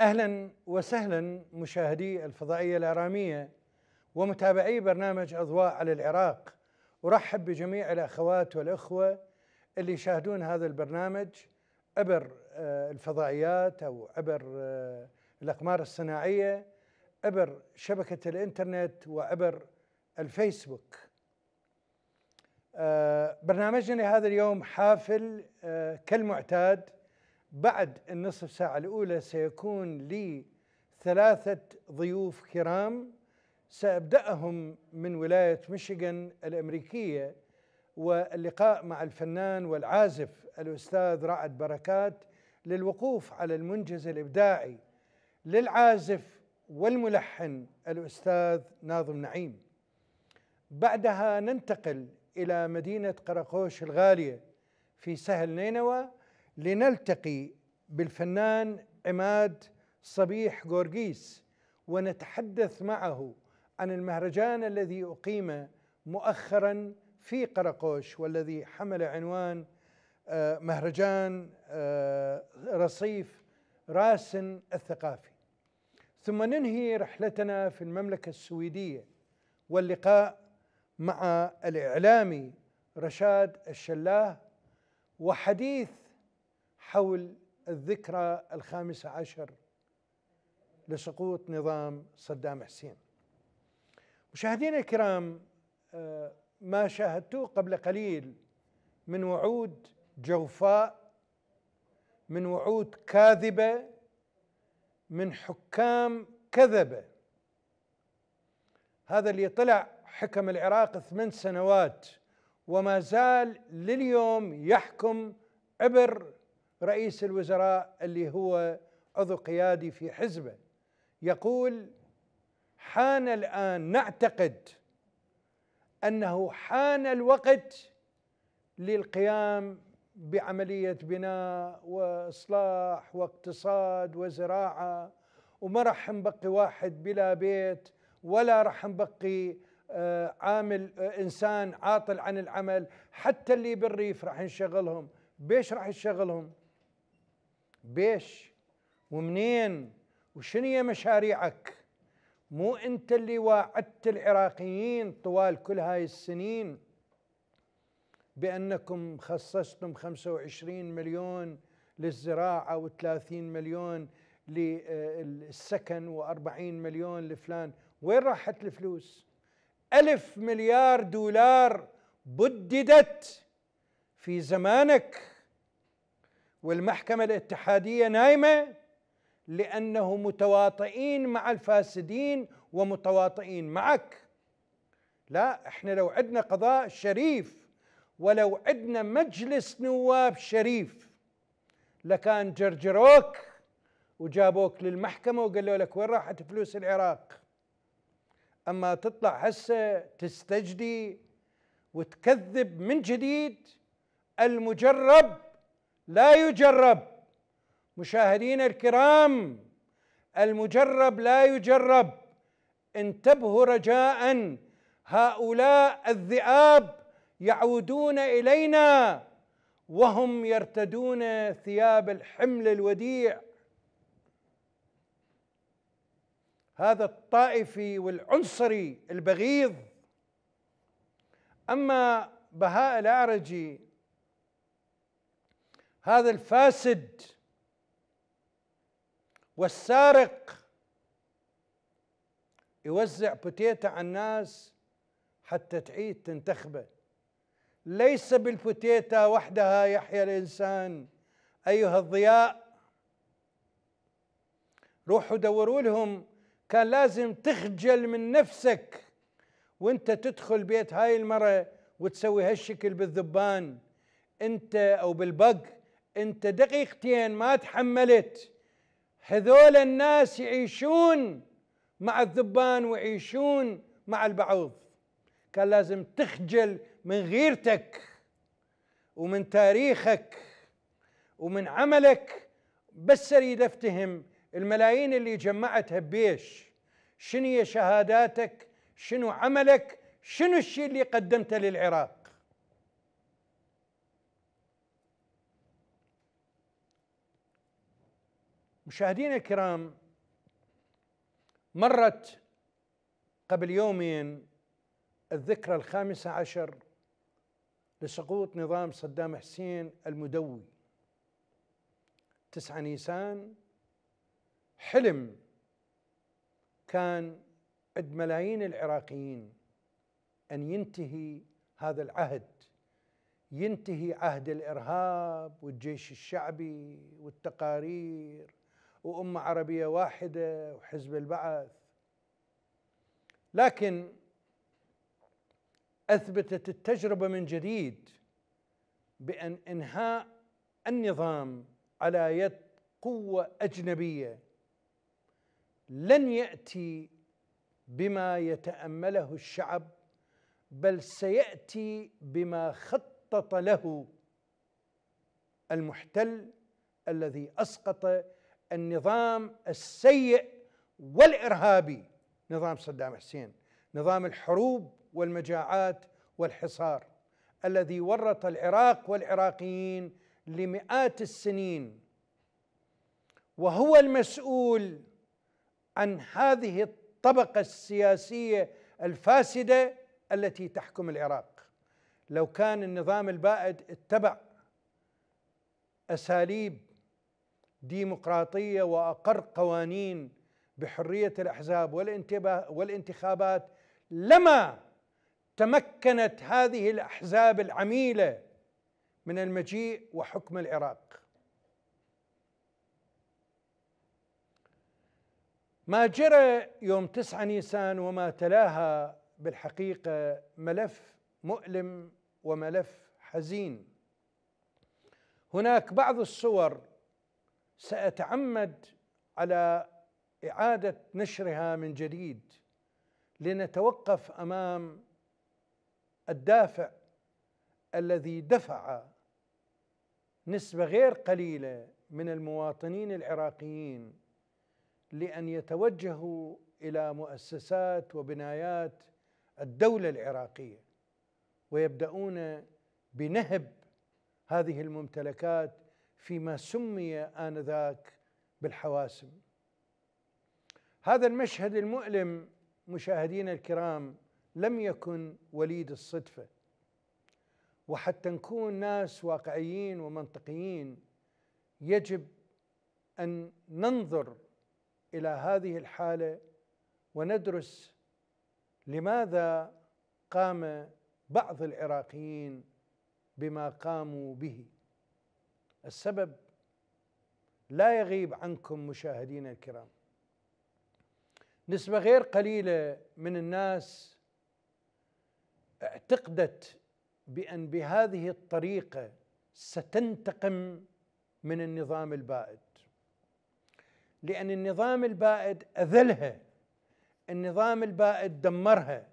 أهلا وسهلا مشاهدي الفضائية الآرامية ومتابعي برنامج أضواء على العراق. أرحب بجميع الأخوات والأخوة اللي يشاهدون هذا البرنامج عبر الفضائيات أو عبر الأقمار الصناعية، عبر شبكة الإنترنت وعبر الفيسبوك. برنامجنا لهذا اليوم حافل كالمعتاد. بعد النصف ساعة الأولى سيكون لي ثلاثة ضيوف كرام، سأبدأهم من ولاية ميشيغان الأمريكية، واللقاء مع الفنان والعازف الأستاذ رائد بركات للوقوف على المنجز الإبداعي للعازف والملحن الأستاذ ناظم نعيم. بعدها ننتقل إلى مدينة قرقوش الغالية في سهل نينوى لنلتقي بالفنان عماد صبيح جورجيس ونتحدث معه عن المهرجان الذي أقيم مؤخرا في قرقوش والذي حمل عنوان مهرجان رصيف راس الثقافي. ثم ننهي رحلتنا في المملكة السويدية واللقاء مع الإعلامي رشاد الشلاه وحديث حول الذكرى الخامسة عشر لسقوط نظام صدام حسين. مشاهدينا الكرام، ما شاهدتوه قبل قليل من وعود جوفاء، من وعود كاذبة، من حكام كذبة. هذا اللي طلع حكم العراق 8 سنوات وما زال لليوم يحكم عبر رئيس الوزراء اللي هو عضو قيادي في حزبه، يقول حان الآن. نعتقد أنه حان الوقت للقيام بعملية بناء وإصلاح واقتصاد وزراعة، وما راح نبقي واحد بلا بيت ولا راح نبقي عامل إنسان عاطل عن العمل، حتى اللي بالريف راح نشغلهم. بيش راح يشغلهم؟ بيش ومنين؟ وشنية مشاريعك؟ مو أنت اللي وعدت العراقيين طوال كل هاي السنين بأنكم خصصتم 25 مليون للزراعة و30 مليون للسكن و40 مليون لفلان؟ وين راحت الفلوس؟ 1000 مليار دولار بددت في زمانك، والمحكمة الاتحادية نايمة لأنه متواطئين مع الفاسدين ومتواطئين معك. لا، احنا لو عدنا قضاء شريف ولو عدنا مجلس نواب شريف لكان جرجروك وجابوك للمحكمة وقالوا لك وين راحت فلوس العراق. أما تطلع هسه تستجدي وتكذب من جديد. المجرب لا يجرب. مشاهدينا الكرام، المجرب لا يجرب. انتبهوا رجاء، هؤلاء الذئاب يعودون إلينا وهم يرتدون ثياب الحمل الوديع. هذا الطائفي والعنصري البغيض. أما بهاء الأعرجي هذا الفاسد والسارق يوزع بوتيتا على الناس حتى تعيد تنتخبه. ليس بالبوتيتا وحدها يحيا الإنسان أيها الضياء. روحوا دوروا لهم. كان لازم تخجل من نفسك وانت تدخل بيت هاي المرة وتسوي هالشكل بالذبان انت او بالبق. انت دقيقتين ما تحملت. هذول الناس يعيشون مع الذبان ويعيشون مع البعوض. كان لازم تخجل من غيرتك ومن تاريخك ومن عملك. بس اريد افتهم الملايين اللي جمعتها بيش؟ شنو هي شهاداتك؟ شنو عملك؟ شنو الشيء اللي قدمته للعراق؟ مشاهدينا الكرام، مرت قبل يومين الذكرى الخامسة عشر لسقوط نظام صدام حسين المدوي، 9 نيسان، حلم كان عند ملايين العراقيين أن ينتهي هذا العهد، ينتهي عهد الإرهاب والجيش الشعبي والتقارير وأمة عربية واحدة وحزب البعث. لكن أثبتت التجربة من جديد بأن إنهاء النظام على يد قوة أجنبية لن يأتي بما يتأمله الشعب، بل سيأتي بما خطط له المحتل الذي أسقط النظام السيء والإرهابي، نظام صدام حسين، نظام الحروب والمجاعات والحصار الذي ورط العراق والعراقيين لمئات السنين، وهو المسؤول عن هذه الطبقة السياسية الفاسدة التي تحكم العراق. لو كان النظام البائد اتبع أساليب ديمقراطية وأقر قوانين بحرية الأحزاب والانتخابات لما تمكنت هذه الأحزاب العميلة من المجيء وحكم العراق. ما جرى يوم 9 نيسان وما تلاها بالحقيقة ملف مؤلم وملف حزين. هناك بعض الصور سأتعمد على إعادة نشرها من جديد لنتوقف أمام الدافع الذي دفع نسبة غير قليلة من المواطنين العراقيين لأن يتوجهوا إلى مؤسسات وبنايات الدولة العراقية ويبدأون بنهب هذه الممتلكات فيما سمي آنذاك بالحواسم. هذا المشهد المؤلم مشاهدينا الكرام لم يكن وليد الصدفة، وحتى نكون ناس واقعيين ومنطقيين يجب أن ننظر إلى هذه الحالة وندرس لماذا قام بعض العراقيين بما قاموا به. السبب لا يغيب عنكم مشاهدينا الكرام، نسبة غير قليلة من الناس اعتقدت بأن بهذه الطريقة ستنتقم من النظام البائد، لأن النظام البائد أذلها، النظام البائد دمرها،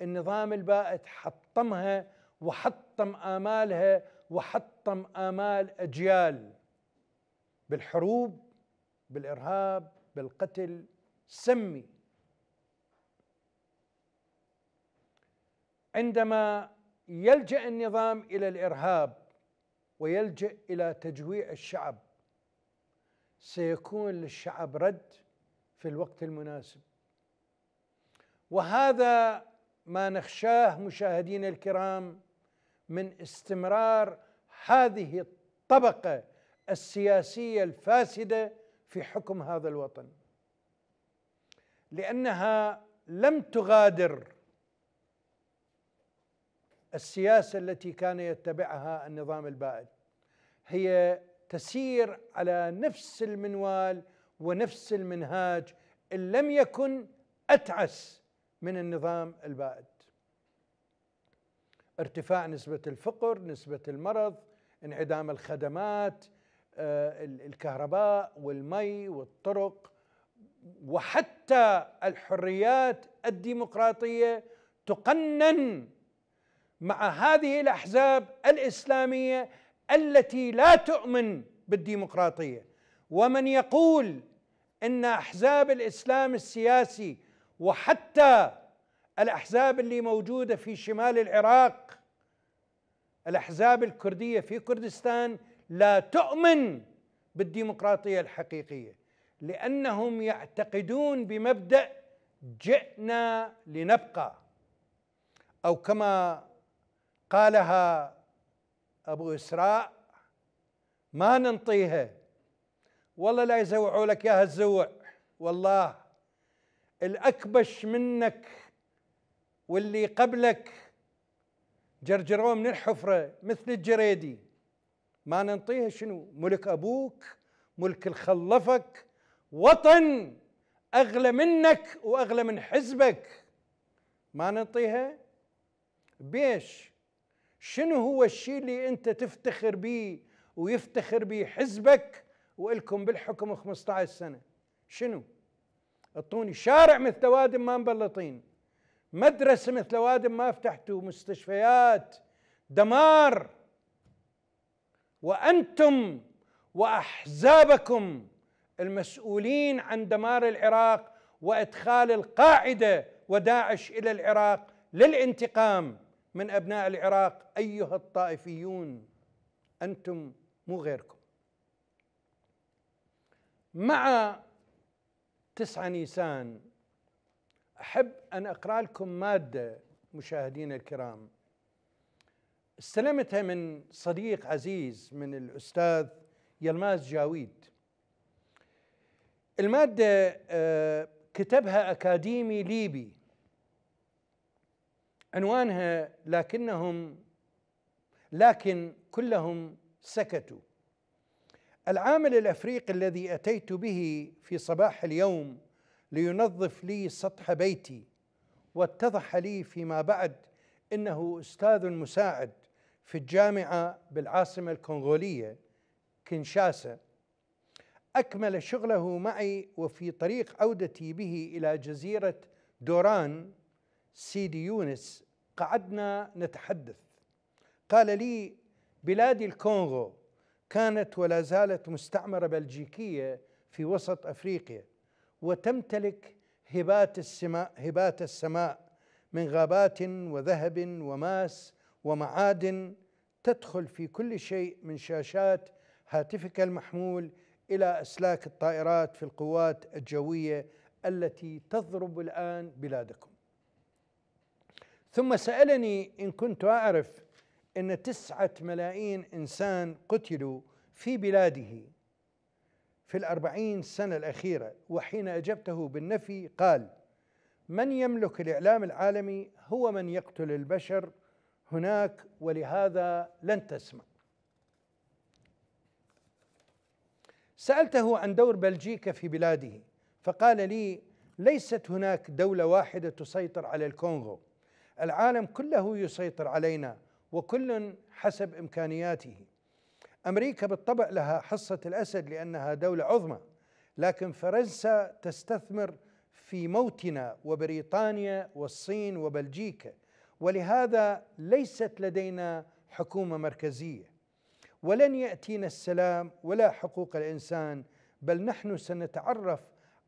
النظام البائد حطمها وحطم آمالها وحطم آمال أجيال بالحروب، بالإرهاب، بالقتل، سمي. عندما يلجأ النظام إلى الإرهاب ويلجأ إلى تجويع الشعب سيكون للشعب رد في الوقت المناسب، وهذا ما نخشاه مشاهدينا الكرام من استمرار هذه الطبقة السياسية الفاسدة في حكم هذا الوطن، لأنها لم تغادر السياسة التي كان يتبعها النظام البائد، هي تسير على نفس المنوال ونفس المنهاج إن لم يكن أتعس من النظام البائد. ارتفاع نسبة الفقر، نسبة المرض، انعدام الخدمات، الكهرباء والمي والطرق، وحتى الحريات الديمقراطية تقنن مع هذه الأحزاب الإسلامية التي لا تؤمن بالديمقراطية. ومن يقول إن أحزاب الإسلام السياسي وحتى الأحزاب اللي موجودة في شمال العراق، الأحزاب الكردية في كردستان، لا تؤمن بالديمقراطية الحقيقية، لأنهم يعتقدون بمبدأ جئنا لنبقى، أو كما قالها أبو إسراء ما ننطيها، والله لا يزوعوا لك يا هالزوع، والله الأكبش منك واللي قبلك جرجروه من الحفرة مثل الجريدي، ما ننطيها. شنو ملك أبوك، ملك الخلفك، وطن أغلى منك وأغلى من حزبك، ما ننطيها. بيش شنو هو الشيء اللي أنت تفتخر به ويفتخر به حزبك وإلكم بالحكم 15 سنة؟ شنو؟ اعطوني شارع مثل وادم ما مبلطين، مدرسة مثل وادم ما فتحتوا، مستشفيات، دمار. وأنتم وأحزابكم المسؤولين عن دمار العراق وإدخال القاعدة وداعش إلى العراق للانتقام من أبناء العراق. أيها الطائفيون، أنتم مو غيركم. مع 9 نيسان أحب أن أقرأ لكم مادة مشاهدينا الكرام استلمتها من صديق عزيز من الأستاذ يلماز جاويد. المادة كتبها أكاديمي ليبي، عنوانها لكن كلهم سكتوا. العامل الأفريقي الذي أتيت به في صباح اليوم لينظف لي سطح بيتي، واتضح لي فيما بعد إنه أستاذ مساعد في الجامعة بالعاصمة الكونغولية كنشاسا، أكمل شغله معي، وفي طريق عودتي به إلى جزيرة دوران سيدي يونس قعدنا نتحدث. قال لي: بلادي الكونغو كانت ولا زالت مستعمرة بلجيكية في وسط أفريقيا، وتمتلك هبات السماء من غابات وذهب وماس ومعادن، تدخل في كل شيء من شاشات هاتفك المحمول إلى أسلاك الطائرات في القوات الجوية التي تضرب الآن بلادكم. ثم سألني إن كنت أعرف أن 9 ملايين إنسان قتلوا في بلاده في 40 سنة الأخيرة، وحين أجبته بالنفي قال: من يملك الإعلام العالمي هو من يقتل البشر هناك، ولهذا لن تسمع. سألته عن دور بلجيكا في بلاده، فقال لي: ليست هناك دولة واحدة تسيطر على الكونغو، العالم كله يسيطر علينا، وكل حسب إمكانياته. أمريكا بالطبع لها حصة الأسد لأنها دولة عظمى، لكن فرنسا تستثمر في موتنا، وبريطانيا والصين وبلجيكا، ولهذا ليست لدينا حكومة مركزية، ولن يأتينا السلام ولا حقوق الإنسان، بل نحن سنتعرف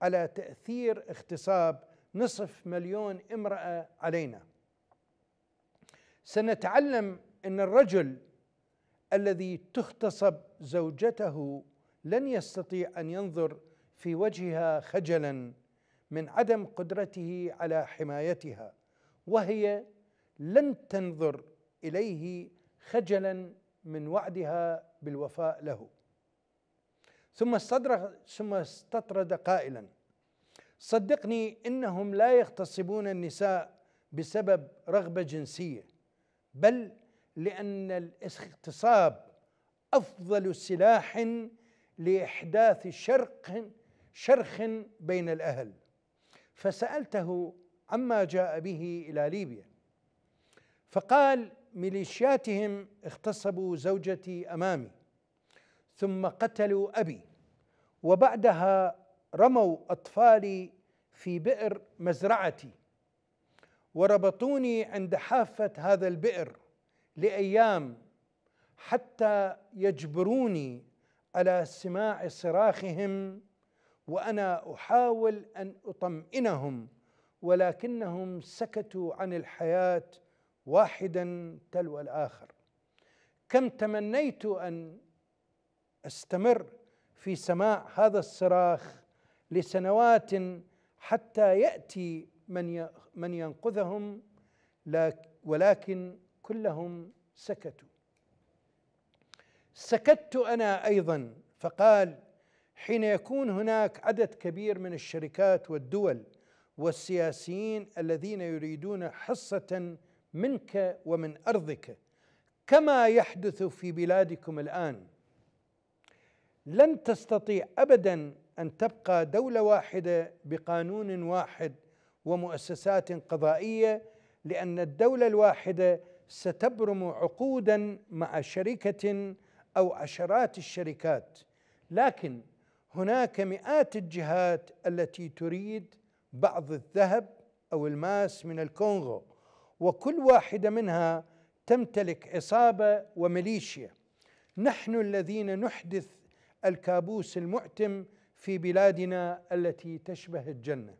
على تأثير اغتصاب 500,000 امرأة علينا. سنتعلم أن الرجل الذي تغتصب زوجته لن يستطيع أن ينظر في وجهها خجلا من عدم قدرته على حمايتها، وهي لن تنظر إليه خجلا من وعدها بالوفاء له. ثم استطرد قائلا: صدقني إنهم لا يغتصبون النساء بسبب رغبة جنسية، بل لأن الاغتصاب أفضل سلاح لإحداث شرخ بين الأهل. فسألته عما جاء به إلى ليبيا، فقال: ميليشياتهم اغتصبوا زوجتي أمامي، ثم قتلوا أبي، وبعدها رموا أطفالي في بئر مزرعتي، وربطوني عند حافة هذا البئر لأيام حتى يجبروني على سماع صراخهم، وأنا أحاول أن أطمئنهم، ولكنهم سكتوا عن الحياة واحدا تلو الآخر. كم تمنيت أن أستمر في سماع هذا الصراخ لسنوات حتى يأتي من ينقذهم، ولكن كلهم سكتوا. سكت أنا أيضا. فقال: حين يكون هناك عدد كبير من الشركات والدول والسياسيين الذين يريدون حصة منك ومن أرضك كما يحدث في بلادكم الآن، لن تستطيع أبدا أن تبقى دولة واحدة بقانون واحد ومؤسسات قضائية، لأن الدولة الواحدة ستبرم عقودا مع شركة أو عشرات الشركات، لكن هناك مئات الجهات التي تريد بعض الذهب أو الماس من الكونغو، وكل واحدة منها تمتلك عصابة وميليشيا. نحن الذين نحدث الكابوس المؤتم في بلادنا التي تشبه الجنة.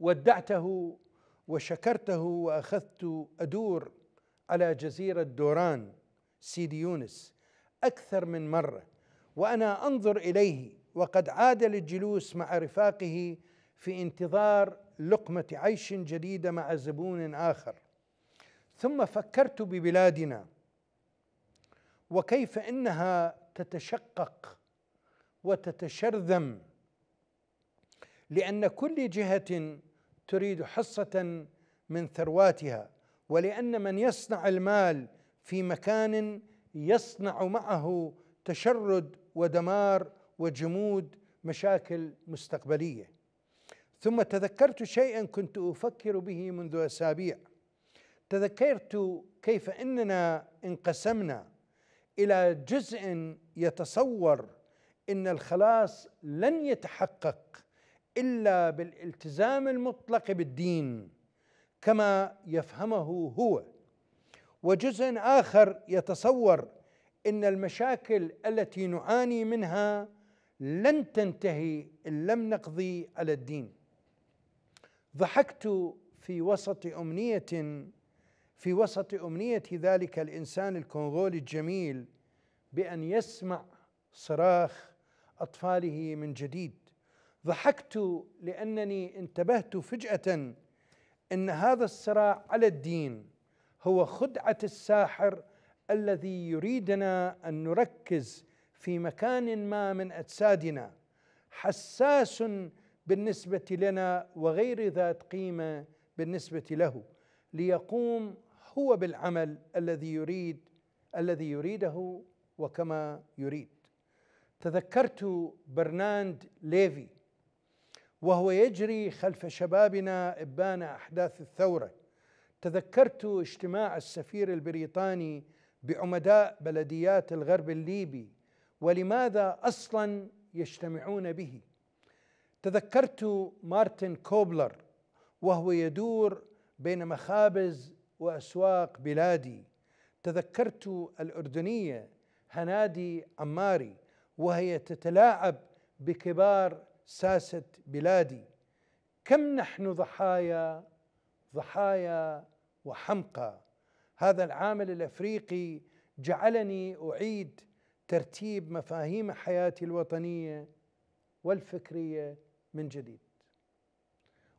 ودعته وشكرته وأخذت أدور على جزيرة دوران سيدي يونس أكثر من مرة وأنا أنظر إليه وقد عاد للجلوس مع رفاقه في انتظار لقمة عيش جديدة مع زبون آخر. ثم فكرت ببلادنا وكيف إنها تتشقق وتتشرذم لأن كل جهة تريد حصة من ثرواتها، ولأن من يصنع المال في مكان يصنع معه تشرد ودمار وجمود مشاكل مستقبلية. ثم تذكرت شيئا كنت أفكر به منذ أسابيع. تذكرت كيف أننا انقسمنا إلى جزء يتصور إن الخلاص لن يتحقق إلا بالالتزام المطلق بالدين كما يفهمه هو، وجزء آخر يتصور إن المشاكل التي نعاني منها لن تنتهي إن لم نقضي على الدين. ضحكت في وسط أمنية ذلك الإنسان الكونغولي الجميل بأن يسمع صراخ أطفاله من جديد. ضحكت لأنني انتبهت فجأة أن هذا الصراع على الدين هو خدعة الساحر الذي يريدنا أن نركز في مكان ما من أجسادنا حساس بالنسبة لنا وغير ذات قيمة بالنسبة له، ليقوم هو بالعمل الذي يريده وكما يريد. تذكرت برنارد ليفي وهو يجري خلف شبابنا إبان أحداث الثورة. تذكرت اجتماع السفير البريطاني بعمداء بلديات الغرب الليبي ولماذا أصلا يجتمعون به. تذكرت مارتن كوبلر وهو يدور بين مخابز وأسواق بلادي. تذكرت الأردنية هنادي أماري وهي تتلاعب بكبار ساسة بلادي. كم نحن ضحايا وحمقى. هذا العامل الأفريقي جعلني أعيد ترتيب مفاهيم حياتي الوطنية والفكرية من جديد.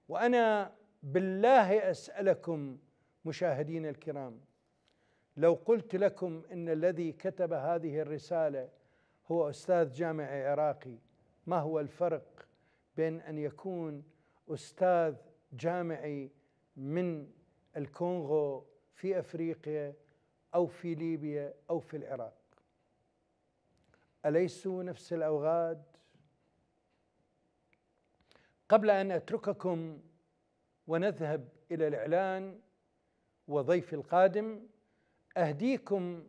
وأنا بالله أسألكم مشاهدين الكرام، لو قلت لكم إن الذي كتب هذه الرسالة هو أستاذ جامعي عراقي، ما هو الفرق بين أن يكون أستاذ جامعي من الكونغو في أفريقيا أو في ليبيا أو في العراق؟ أليسوا نفس الأوغاد؟ قبل أن أترككم ونذهب إلى الإعلان وضيف القادم، أهديكم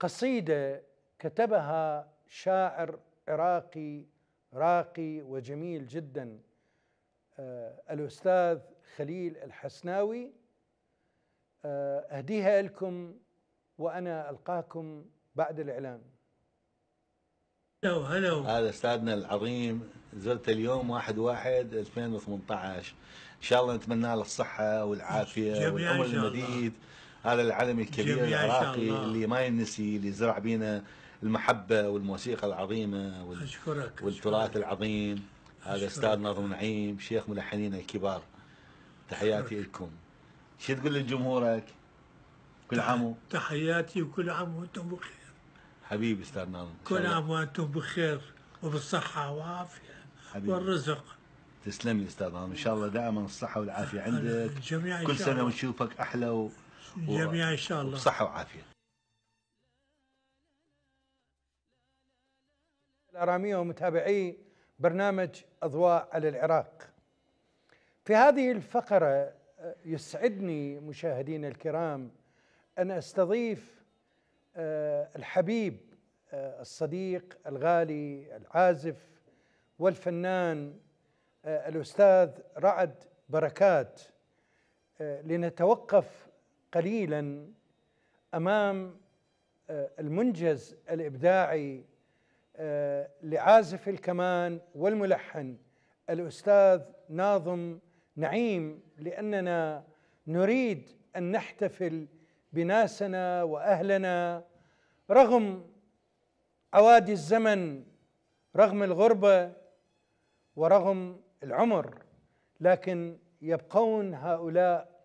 قصيدة كتبها شاعر عراقي راقي وجميل جدا الأستاذ خليل الحسناوي. أهديها لكم وأنا ألقاكم بعد الإعلان. هلا هذا أستاذنا العظيم، زرت اليوم 1/1/2018. إن شاء الله نتمنى له الصحة والعافية والعمر المديد. هذا العلم الكبير العراقي اللي ما ينسي، اللي زرع بينا المحبة والموسيقى العظيمة والتراث العظيم. هذا أستاذ ناظم نعيم شيخ ملحنين الكبار، تحياتي لكم. شو تقول لجمهورك؟ كل عام تحياتي وكل عام وانتم بخير. حبيبي أستاذ ناظم، كل عام وانتم بخير وبالصحة والعافية والرزق. تسلم لي أستاذ ناظم، إن شاء الله دائما الصحة والعافية عندك، كل سنة ونشوفك أحلى جميعا إن شاء الله بصحة وعافية. الآرامية ومتابعي برنامج أضواء على العراق، في هذه الفقرة يسعدني مشاهدينا الكرام أن أستضيف الحبيب الصديق الغالي العازف والفنان الأستاذ رائد بركات لنتوقف قليلا أمام المنجز الإبداعي لعازف الكمان والملحن الأستاذ ناظم نعيم، لأننا نريد أن نحتفل بناسنا وأهلنا رغم عوادي الزمن، رغم الغربة ورغم العمر، لكن يبقون هؤلاء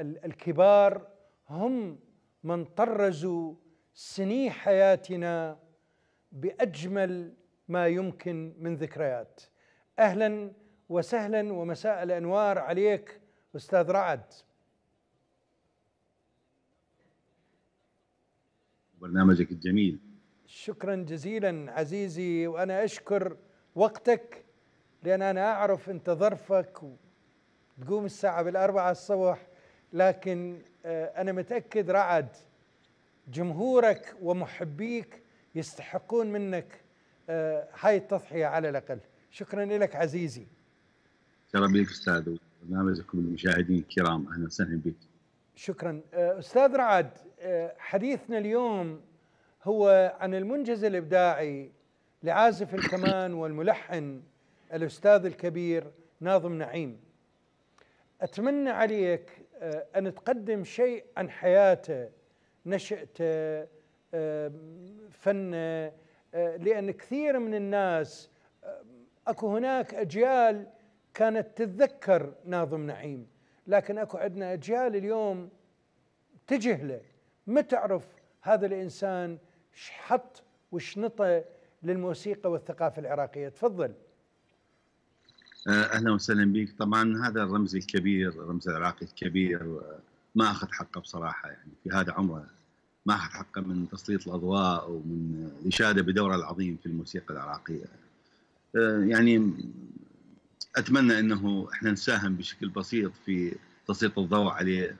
الكبار هم من طرزوا سني حياتنا بأجمل ما يمكن من ذكريات. أهلا وسهلا ومساء الأنوار عليك أستاذ رعد. برنامجك الجميل. شكرا جزيلا عزيزي، وأنا أشكر وقتك لأن أنا أعرف أنت ظرفك وتقوم الساعة بالأربعة الصبح، لكن أنا متأكد رعد جمهورك ومحبيك يستحقون منك هاي التضحية على الأقل. شكرا لك عزيزي. شرف لك أستاذ وبرنامجكم المشاهدين الكرام، أهلا وسهلا بك. شكرا أستاذ رعد. حديثنا اليوم هو عن المنجز الإبداعي لعازف الكمان والملحن الأستاذ الكبير ناظم نعيم. أتمنى عليك أن تقدم شيء عن حياته، نشأته، فنه، لأن كثير من الناس أكو هناك أجيال كانت تتذكر ناظم نعيم، لكن أكو عندنا أجيال اليوم تجهله، ما تعرف هذا الإنسان شحط وشنطه للموسيقى والثقافة العراقية. تفضل. أهلا وسهلا بك. طبعا هذا الرمز الكبير، الرمز العراقي الكبير، ما أخذ حقه بصراحة، يعني في هذا عمره ما أخذ حقه من تسليط الأضواء ومن إشادة بدوره العظيم في الموسيقى العراقية. يعني أتمنى أنه إحنا نساهم بشكل بسيط في تسليط الضوء عليه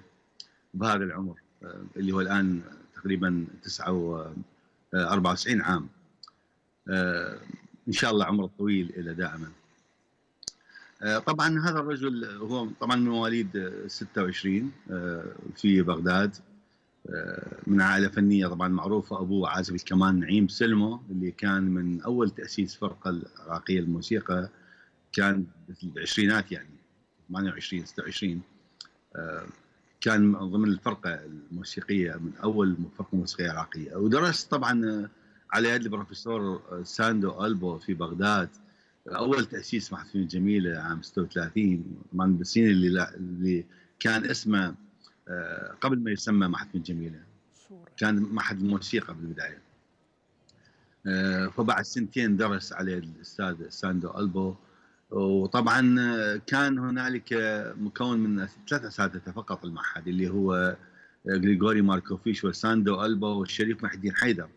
بهذا العمر اللي هو الآن تقريبا 94 عام. إن شاء الله عمره طويل إلى دائما. طبعا هذا الرجل هو طبعا من مواليد 26 في بغداد، من عائلة فنية طبعا معروفة. أبوه عازف الكمان نعيم سلمو اللي كان من أول تأسيس فرقة العراقية للموسيقى، كان في العشرينات يعني 28 26 كان من ضمن الفرقة الموسيقية، من أول فرقة موسيقية عراقية. ودرس طبعا على يد البروفيسور ساندو ألبو في بغداد، أول تأسيس محفلين جميلة عام 36، طبعا بالسنين اللي كان اسمه قبل ما يسمى معهد من جميلة، كان معهد الموسيقى بالبداية. فبعد سنتين درس على الأستاذ ساندو ألبو، وطبعا كان هنالك مكون من 3 أساتذة فقط المعهد، اللي هو غريغوري ماركوفيش وساندو ألبو والشريف محي الدين حيدر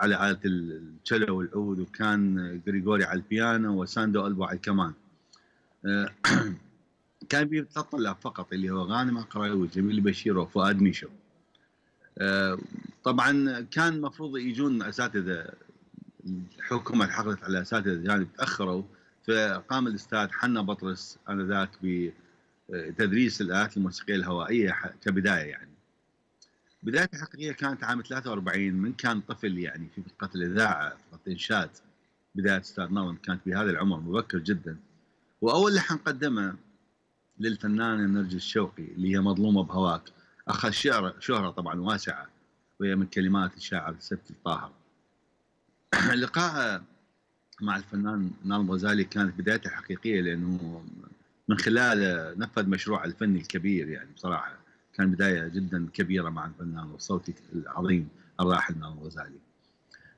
على آلة التشيلو والعود، وكان غريغوري على البيانو وساندو ألبو على الكمان. كان في 3 طلاب فقط اللي هو غانم قراوي وجميل بشير وفؤاد ميشو. طبعا كان المفروض يجون اساتذه، الحكومه لحقت على اساتذه جانب تاخروا، فقام الاستاذ حنا بطرس انذاك بتدريس الالات الموسيقيه الهوائيه كبدايه. يعني بدايه الحقيقيه كانت عام 43 من كان طفل، يعني في فرقه الاذاعه، فرقه الانشاد. بدايه الاستاذ ناظم كانت بهذا العمر مبكر جدا، واول لحن قدمه للفنانة نرجس شوقي اللي هي مظلومة بهواك، أخذ شهرة طبعا واسعة، وهي من كلمات الشاعر السبتي الطاهر. لقاءها مع الفنان ناظم الغزالي كانت بدايته حقيقية، لأنه من خلاله نفذ مشروع الفني الكبير، يعني بصراحة كان بداية جدا كبيرة مع الفنان والصوتي العظيم الراحل ناظم الغزالي.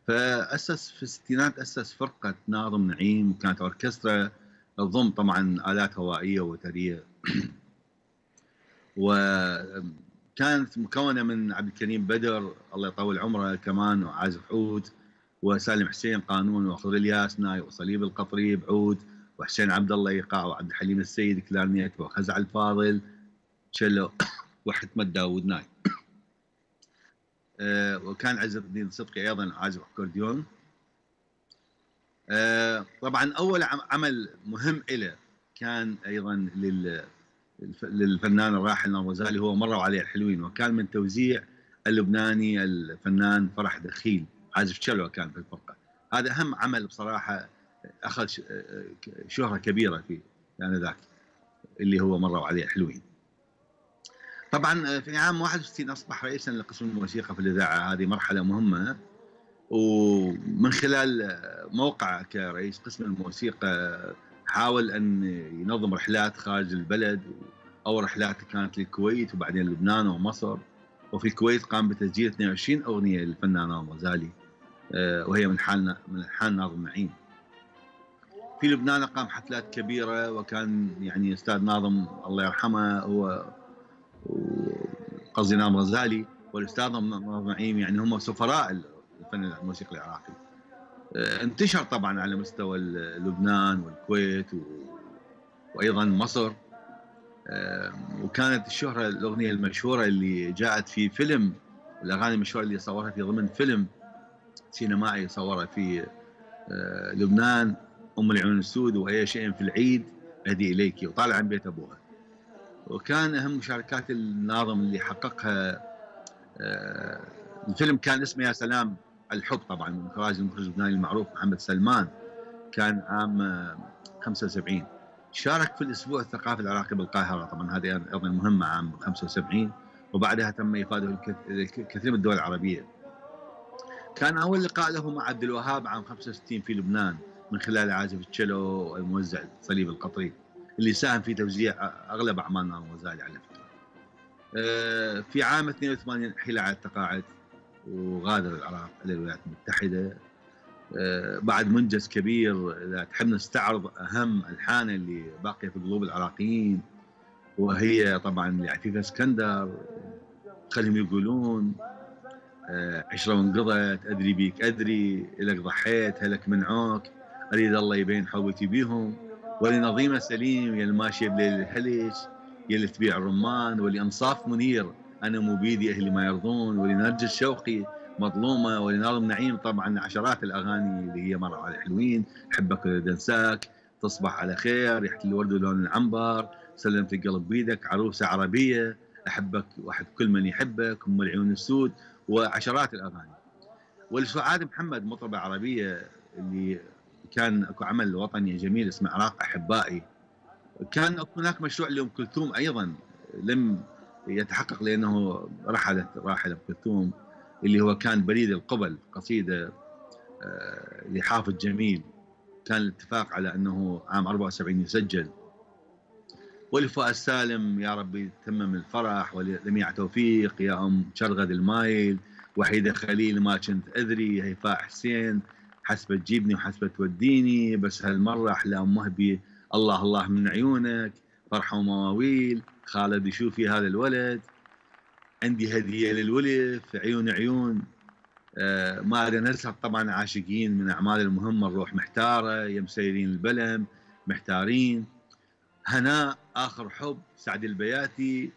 فأسس في الستينات فرقة ناظم نعيم، وكانت أوركسترا تضم طبعا آلات هوائية وترية، وكانت مكونة من عبد الكريم بدر الله يطول عمره كمان، وعازف عود، وسالم حسين قانون، وخضر الياس ناي، وصليب القطري بعود، وحسين عبد الله ايقاع، وعبد الحليم السيد كلارنيت، وخزع الفاضل تشيلو، وحكمة داود ناي. وكان عز الدين صدقي ايضا عازف اكورديون. طبعا اول عمل مهم له كان ايضا للفنان الراحل ناظم الغزالي هو مروا عليه الحلوين، وكان من توزيع اللبناني الفنان فرح دخيل، عازف تشيلو كان في الفرقه. هذا اهم عمل بصراحه اخذ شهره كبيره في انذاك، اللي هو مروا عليه الحلوين. طبعا في عام 61 اصبح رئيسا لقسم الموسيقى في الاذاعه، هذه مرحله مهمه، ومن خلال موقعه كرئيس قسم الموسيقى حاول ان ينظم رحلات خارج البلد. اول رحلات كانت للكويت وبعدين لبنان ومصر، وفي الكويت قام بتسجيل 22 اغنيه للفنان ناظم الغزالي، وهي من الحان ناظم نعيم. في لبنان قام حفلات كبيره، وكان يعني استاذ ناظم الله يرحمه هو قصدي ناظم الغزالي والاستاذ ناظم نعيم يعني هم سفراء الفن الموسيقي العراقي. انتشر طبعا على مستوى لبنان والكويت وايضا مصر، وكانت الشهره الاغنيه المشهوره اللي جاءت في فيلم، الاغاني المشهوره اللي صورها في ضمن فيلم سينمائي صورها في لبنان، ام العيون السود، وهي شيء في العيد اهدي اليك، وطالع عن بيت ابوها. وكان اهم مشاركات الناظم اللي حققها الفيلم كان اسمه يا سلام الحب، طبعا من اخراج المخرج اللبناني المعروف محمد سلمان، كان عام 75. شارك في الاسبوع الثقافي العراقي بالقاهره، طبعا هذه ايضا مهمه عام 75، وبعدها تم افاده الكثير من الدول العربيه. كان اول لقاء له مع عبد الوهاب عام 65 في لبنان، من خلال عازف التشيلو والموزع صليب القطري، اللي ساهم في توزيع اغلب اعمال ناظم الغزالي على فكره. في عام 82 حيلعت تقاعد وغادر العراق الى الولايات المتحده، بعد منجز كبير اذا تحبنا نستعرض اهم الحانه اللي باقيه في قلوب العراقيين، وهي طبعا لعفيف اسكندر، خلهم يقولون، عشره وانقضت، ادري بيك ادري، الك ضحيت، هلك منعوك، اريد الله يبين حبتي بيهم، ولنظيمه سليم، يا الماشيه بليل الهلج، يا اللي تبيع الرمان، ولانصاف منير أنا مو بيدي أهلي ما يرضون، ولنرجس شوقي مظلومة، ولناظم نعيم. طبعا عشرات الأغاني اللي هي مرة على الحلوين، حبك ولا دنساك، تصبح على خير، ريحة الورد ولون العنبر، سلمت القلب بيدك، عروسة عربية، أحبك وأحب كل من يحبك، أم العيون السود، وعشرات الأغاني. والسعاد محمد مطربة عربية اللي كان أكو عمل وطني جميل اسمه عراق أحبائي. كان أكو هناك مشروع لأم كلثوم أيضا لم يتحقق، لأنه رحلت راحل أم كلثوم، اللي هو كان بريد القبل، قصيدة لحافظ جميل. كان الاتفاق على أنه عام 74 يسجل. ولفؤاد سالم، يا ربي تمم الفرح، ولجميع توفيق، يا أم شرغد المايل، وحيدة خليل ما كنت أدري، هيفاء حسين، حسبة تجيبني وحسبة توديني، بس هالمرة أحلى مهبي، الله الله من عيونك، فرح ومواويل، خالد يشوفي هذا الولد، عندي هديه للولد، عيون عيون، ما ادري نرسل. طبعا عاشقين من اعمال المهمه الروح محتاره، يا مسيرين البلم، محتارين، هناء، اخر حب، سعد البياتي،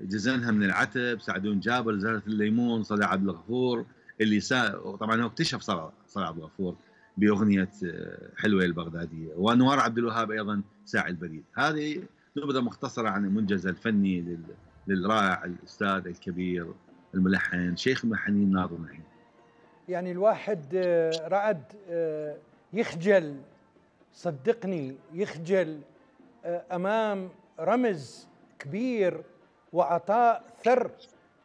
جزنها من العتب، سعدون جابر، زهره الليمون، صلاح عبد الغفور، اللي طبعا هو اكتشف صلاح عبد الغفور باغنيه حلوه البغداديه، وانوار عبد الوهاب ايضا ساعي البريد. هذه نبذة مختصرة عن المنجز الفني للرائع الأستاذ الكبير الملحن شيخ الملحنين ناظم نعيم. يعني الواحد رعد يخجل، صدقني يخجل أمام رمز كبير وعطاء ثر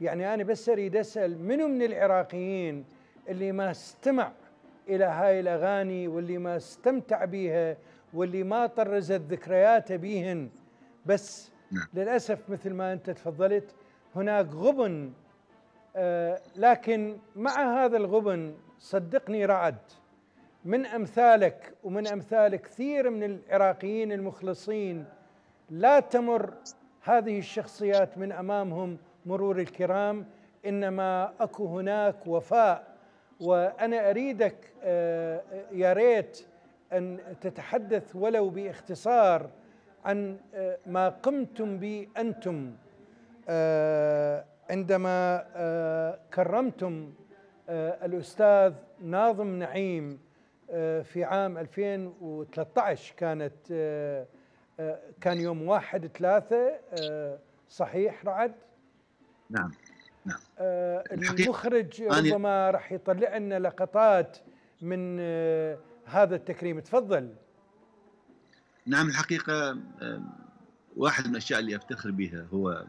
يعني أنا بس أريد أسأل منو من العراقيين اللي ما استمع إلى هاي الأغاني واللي ما استمتع بيها واللي ما طرزت ذكرياته بيهن، بس للأسف مثل ما أنت تفضلت هناك غبن، لكن مع هذا الغبن صدقني رعد من أمثالك ومن أمثال كثير من العراقيين المخلصين لا تمر هذه الشخصيات من أمامهم مرور الكرام، إنما أكو هناك وفاء. وأنا أريدك يا ريت أن تتحدث ولو باختصار عن ما قمتم به أنتم عندما كرمتم الأستاذ ناظم نعيم في عام 2013، كان يوم 1/3 صحيح رعد؟ نعم نعم. المخرج ربما راح يطلع لنا لقطات من هذا التكريم، تفضل. نعم، الحقيقة واحد من الأشياء اللي أفتخر بها هو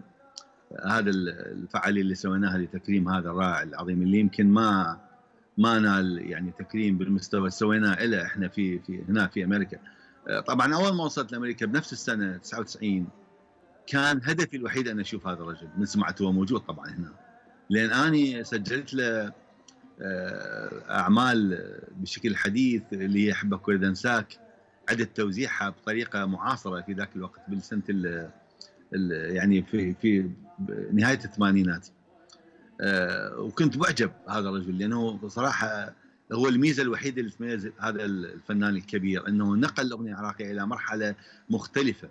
هذا الفعالية اللي سويناها لتكريم هذا الرائع العظيم اللي يمكن ما نال يعني تكريم بالمستوى اللي سويناه له احنا في هنا في امريكا. طبعا اول ما وصلت لامريكا بنفس السنه 99 كان هدفي الوحيد ان اشوف هذا الرجل، من سمعت هو موجود طبعا هنا، لان اني سجلت له اعمال بشكل حديث اللي هي احبك ولا انساك، عدت توزيعها بطريقه معاصره في ذاك الوقت بالسنه يعني في نهايه الثمانينات. وكنت معجب هذا الرجل لانه صراحه هو الميزه الوحيده اللي تميز هذا الفنان الكبير، انه نقل الاغنيه العراقيه الى مرحله مختلفه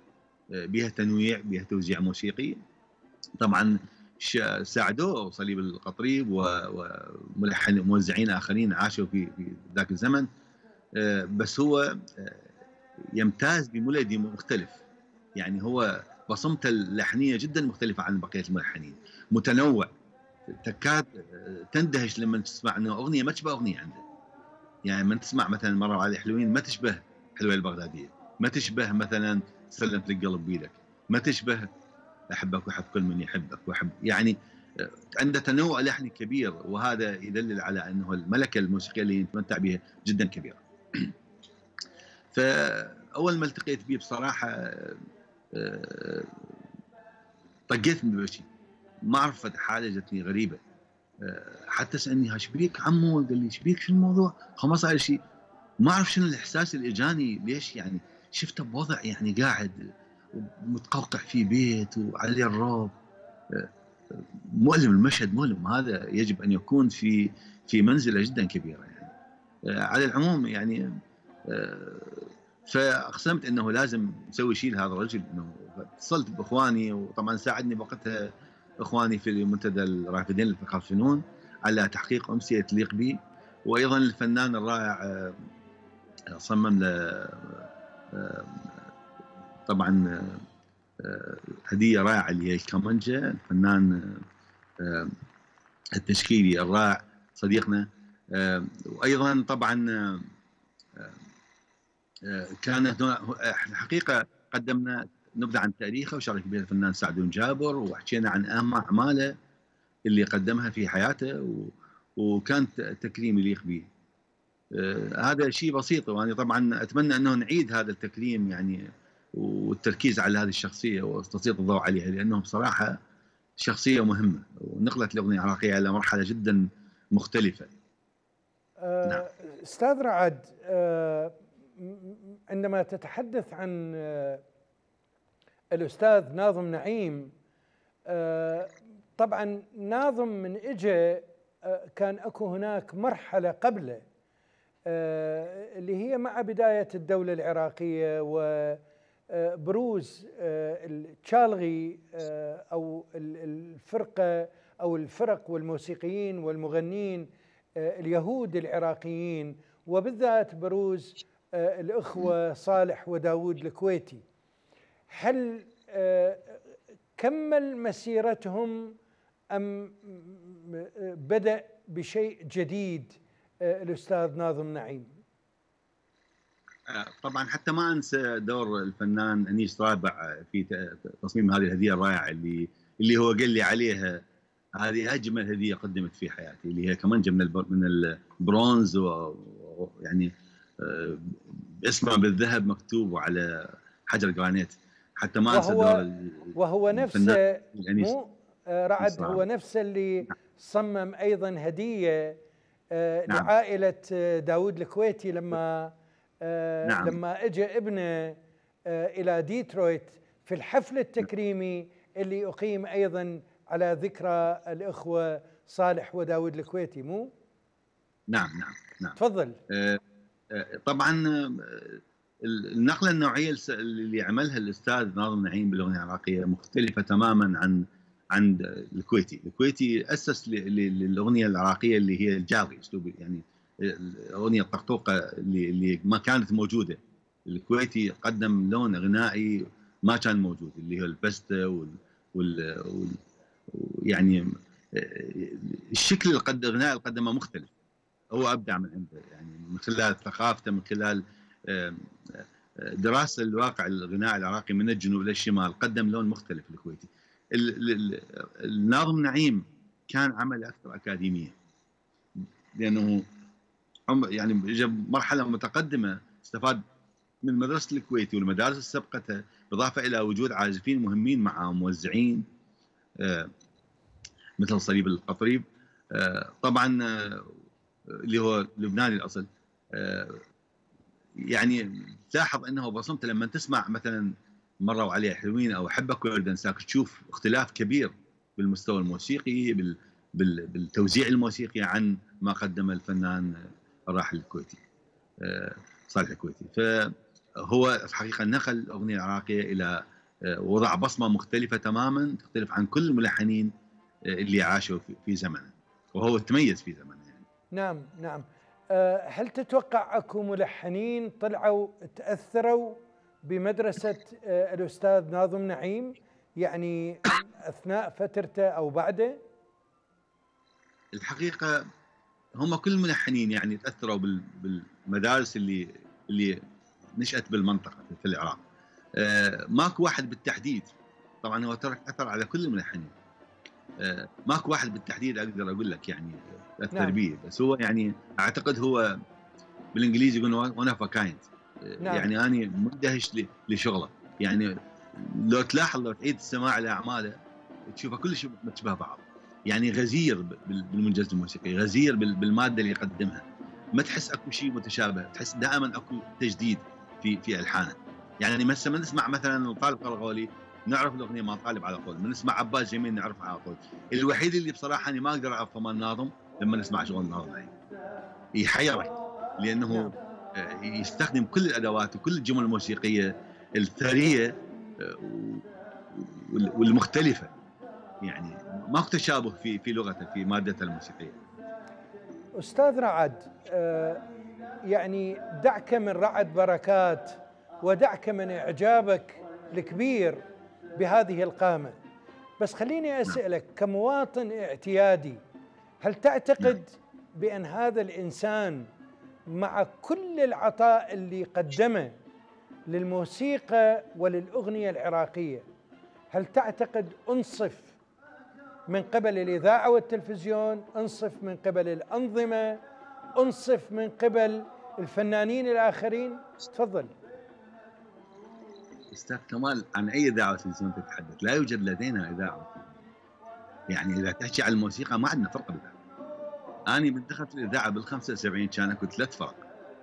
بها تنويع، بها توزيع موسيقي. طبعا ساعدوه صليب القطري وملحن وموزعين اخرين عاشوا في ذاك الزمن، بس هو يمتاز بملودي مختلف، يعني هو بصمته اللحنيه جدا مختلفه عن بقيه الملحنين، متنوع، تكاد تندهش لما تسمع انه اغنيه ما تشبه اغنيه عنده. يعني من تسمع مثلا مره على حلوين ما تشبه حلوه البغداديه، ما تشبه مثلا سلمت القلب بيدك، ما تشبه احبك واحب كل من يحبك واحب، يعني عنده تنوع لحني كبير، وهذا يدلل على انه الملكه الموسيقيه اللي نتمتع بها جدا كبيره. فاول ما التقيت به بصراحه طقيت من بوشي، معرفة حالة جتني غريبة، حتى سألني ايش بيك عمو؟ قال لي ايش بيك، شو الموضوع؟ ما صار شيء. ما اعرف شنو الاحساس اللي اجاني، ليش يعني شفته بوضع يعني قاعد متقوقع في بيت وعليه الروب، مؤلم المشهد، مؤلم. هذا يجب ان يكون في منزلة جدا كبيرة يعني. على العموم يعني فاقسمت انه لازم اسوي شيء لهذا الرجل، انه اتصلت باخواني، وطبعا ساعدني بوقتها اخواني في منتدى الرافدين للثقافه والفنون على تحقيق امسيه تليق بي، وايضا الفنان الرائع صمم له طبعا هديه رائعه اللي هي الكمانجه، الفنان التشكيلي الرائع صديقنا. وايضا طبعا كان الحقيقه قدمنا نبذه عن تاريخه وشارك بها الفنان سعدون جابر، وحكينا عن اهم اعماله اللي قدمها في حياته، وكان تكريم يليق به. هذا شيء بسيط، وانا طبعا اتمنى انه نعيد هذا التكريم يعني، والتركيز على هذه الشخصيه وتسليط الضوء عليها، لانه بصراحه شخصيه مهمه ونقلت الاغنيه العراقيه الى مرحله جدا مختلفه. نعم. استاذ رعد، عندما تتحدث عن الأستاذ ناظم نعيم، طبعا ناظم من إجا كان أكو هناك مرحلة قبله اللي هي مع بداية الدولة العراقية وبروز التشالغي أو الفرقة أو الفرق والموسيقيين والمغنين اليهود العراقيين، وبالذات بروز الأخوة صالح وداود الكويتي. هل كمل مسيرتهم أم بدأ بشيء جديد الأستاذ ناظم نعيم؟ طبعا حتى ما أنسى دور الفنان أنيس رابع في تصميم هذه الهدية الرائعة اللي هو قال لي عليها هذه اجمل هديه قدمت في حياتي، اللي هي كمانجه من البرونز، ويعني اسمه بالذهب مكتوب على حجر جرانيت، حتى ما انسى وهو نفسه مو رعد مصرح. هو نفسه اللي صمم ايضا هديه لعائله داود الكويتي لما لما اجى ابنه الى ديترويت في الحفل التكريمي اللي اقيم ايضا على ذكرى الاخوه صالح وداود الكويتي، مو؟ نعم تفضل. طبعا النقله النوعيه اللي عملها الاستاذ ناظم نعيم بالاغنيه العراقيه مختلفه تماما عن الكويتي اسس للاغنيه العراقيه اللي هي الجاغي، اسلوب يعني الاغنيه الطقطوقه اللي ما كانت موجوده. الكويتي قدم لون غنائي ما كان موجود، اللي هو البسته وال يعني الشكل الغنائي اللي قدمه مختلف، هو ابدع من عنده، يعني من خلال ثقافته، من خلال دراسه الواقع الغنائي العراقي من الجنوب للشمال، قدم لون مختلف الكويتي. الناظم نعيم كان عمل اكثر اكاديميه، لانه يعني جاب مرحله متقدمه، استفاد من مدرسه الكويت والمدارس السابقه، بالاضافه الى وجود عازفين مهمين مع موزعين مثل صليب القطري طبعا اللي هو لبناني الاصل. يعني تلاحظ انه بصمته لما تسمع مثلا مرة وعليها حلوين او حبك ويرد انساك، تشوف اختلاف كبير بالمستوى الموسيقي بالتوزيع الموسيقي عن ما قدم الفنان الراحل الكويتي صالح الكويتي. فهو في حقيقه نقل الاغنيه العراقيه الى وضع بصمه مختلفه تماما، تختلف عن كل الملحنين اللي عاشوا في زمنه، وهو تميز في زمنه يعني. نعم. هل تتوقع اكو ملحنين طلعوا تاثروا بمدرسه الاستاذ ناظم نعيم يعني اثناء فترته او بعده؟ الحقيقه هم كل الملحنين يعني تاثروا بالمدارس اللي نشات بالمنطقه في العراق. ماكو واحد بالتحديد، طبعا هو اثر على كل الملحنين. ماكو واحد بالتحديد اقدر اقول لك يعني اثر بيه، بس هو يعني اعتقد هو بالانجليزي يقولون one of a kind. يعني أنا مندهش لشغله، يعني لو تلاحظ لو تعيد السماع لأعماله تشوفها كلش متشابه بعض، يعني غزير بالمنجز الموسيقي، غزير بالمادة اللي يقدمها، ما تحس أكو شيء متشابه، تحس دائما أكو تجديد في ألحانه. يعني مثلا ما نسمع مثلا طالب قرغولي نعرف الأغنية ما طالب على طول، ما نسمع عباس جميل نعرف على طول. الوحيد اللي بصراحة أنا ما أقدر أعرفه مال ناظم لما نسمع شغل ناظم يحيرك، لأنه يستخدم كل الادوات وكل الجمل الموسيقيه الثريه والمختلفه، يعني ماكو تشابه في لغته في مادته الموسيقيه. استاذ رعد، يعني دعك من رعد بركات ودعك من اعجابك الكبير بهذه القامه، بس خليني اسالك كمواطن اعتيادي، هل تعتقد بان هذا الانسان مع كل العطاء اللي قدمه للموسيقى وللأغنية العراقية، هل تعتقد أنصف من قبل الإذاعة والتلفزيون، أنصف من قبل الأنظمة، أنصف من قبل الفنانين الآخرين؟ تفضل. أستاذ كمال، عن أي إذاعة وتلفزيون تتحدث؟ لا يوجد لدينا إذاعة. يعني إذا تحكي عن الموسيقى ما عندنا فرقة بالإذاعة. أنا من دخلت الإذاعة بال75 كان أكو 3 فرق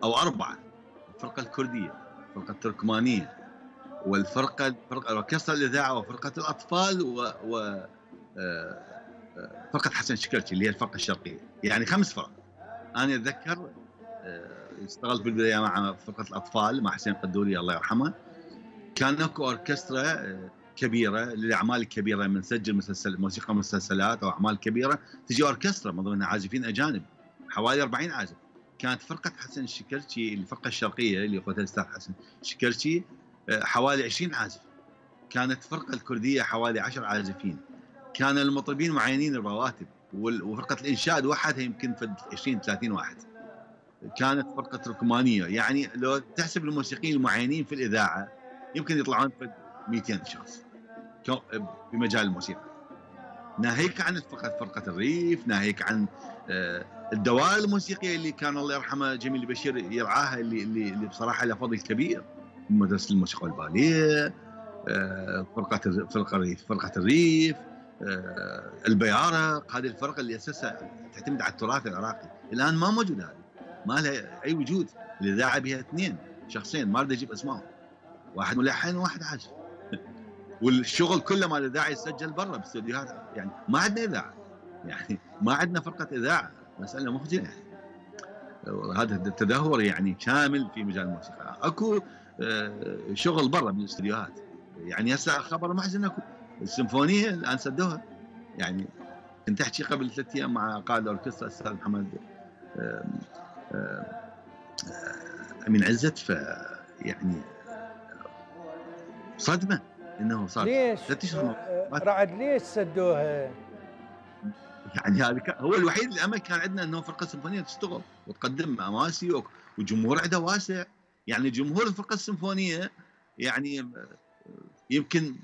أو 4، الفرقة الكردية، الفرقة التركمانية، والفرقة أوركسترا الإذاعة، وفرقة الأطفال، فرقة حسن الشكرجي اللي هي الفرقة الشرقية، يعني 5 فرق. أنا أتذكر اشتغلت بالبداية مع فرقة الأطفال مع حسين قدوري الله يرحمه، كان أكو أوركسترا كبيره للاعمال الكبيره، من سجل موسيقى مسلسلات او اعمال كبيره تجي اوركسترا من ضمنها عازفين اجانب حوالي 40 عازف. كانت فرقه حسن الشكرجي الفرقه الشرقيه اللي قودها الاستاذ حسن الشكرجي حوالي 20 عازف. كانت فرقه الكرديه حوالي 10 عازفين. كان المطربين معينين الرواتب، وفرقه الانشاد وحدها يمكن 20-30 واحد. كانت فرقه تركمانيه، يعني لو تحسب الموسيقيين المعينين في الاذاعه يمكن يطلعون 200 شخص في مجال الموسيقى. ناهيك عن فرقة الريف، ناهيك عن الدوائر الموسيقية اللي كان الله يرحمه جميل البشير يرعاها، اللي بصراحة له فضل كبير، مدرسة الموسيقى والباليه، فرقة الريف، البيارق، هذه الفرقة اللي أسسها تعتمد على التراث العراقي، الآن ما موجودة، ما لها أي وجود. اللي ذاع بها اثنين شخصين ما أريد أجيب أسمائهم، واحد ملحن وواحد عازف، والشغل كله مال الإذاعة يسجل برا باستديوهات، يعني ما عندنا إذاعة، يعني ما عندنا فرقة إذاعة، مسألة مخجلة. هذا التدهور يعني شامل في مجال الموسيقى، اكو شغل برا بالاستديوهات، يعني هسه خبر محزن، اكو السيمفونية الآن سدوها. يعني كنت أحكي قبل 3 أيام مع قائد أوركسترا الأستاذ محمد أمين عزت، يعني صدمة إنه صار. ليش؟ 3 أشهر رعد ليش سدوها؟ يعني هذا هو الوحيد الأمل كان عندنا، إنه فرقة سيمفونية تشتغل وتقدم أماسي وجمهور عنده واسع. يعني جمهور الفرقة السيمفونية يعني يمكن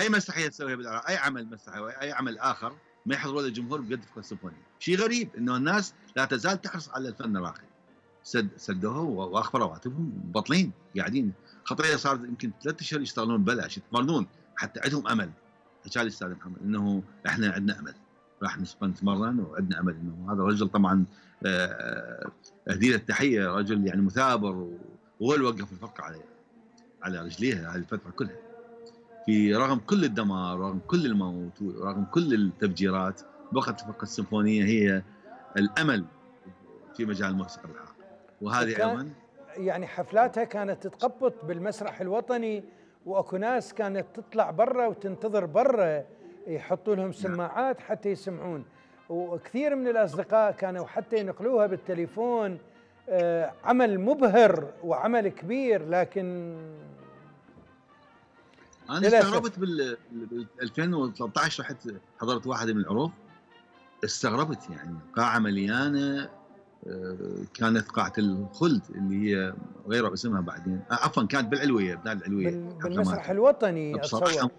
اي مسرحيه تسويها بالعراق، اي عمل مسرحي واي عمل اخر ما يحضروا له جمهور بقد الفرقه السيمفونيه، شيء غريب انه الناس لا تزال تحرص على الفن الراقي. سدوه واخفوا رواتبهم، بطلين قاعدين. خطيه صارت يمكن 3 أشهر يشتغلون ببلاش، يتمرنون حتى عندهم امل. حكى لي الاستاذ محمد انه احنا عندنا امل، راح نتمرن وعندنا امل. انه هذا الرجل طبعا اهدي له التحيه، رجل يعني مثابر، وهو اللي وقف الفرقه على رجليها هذه الفتره كلها، في رغم كل الدمار، رغم كل الموت، رغم كل التفجيرات. بقت الفرقة السيمفونية هي الأمل في مجال الموسيقى العراقي، وهذه أمل. يعني حفلاتها كانت تتقبط بالمسرح الوطني، وأكو ناس كانت تطلع برا وتنتظر برا يحطوا لهم سماعات حتى يسمعون، وكثير من الأصدقاء كانوا حتى ينقلوها بالتليفون. عمل مبهر وعمل كبير، لكن أنا استغربت بال 2013 رحت حضرت واحدة من العروض، استغربت يعني قاعة مليانة، كانت قاعة الخلد اللي هي غير اسمها بعدين، عفوا كانت بالعلوية، بنادي العلوية بالمسرح الوطني. بصراحة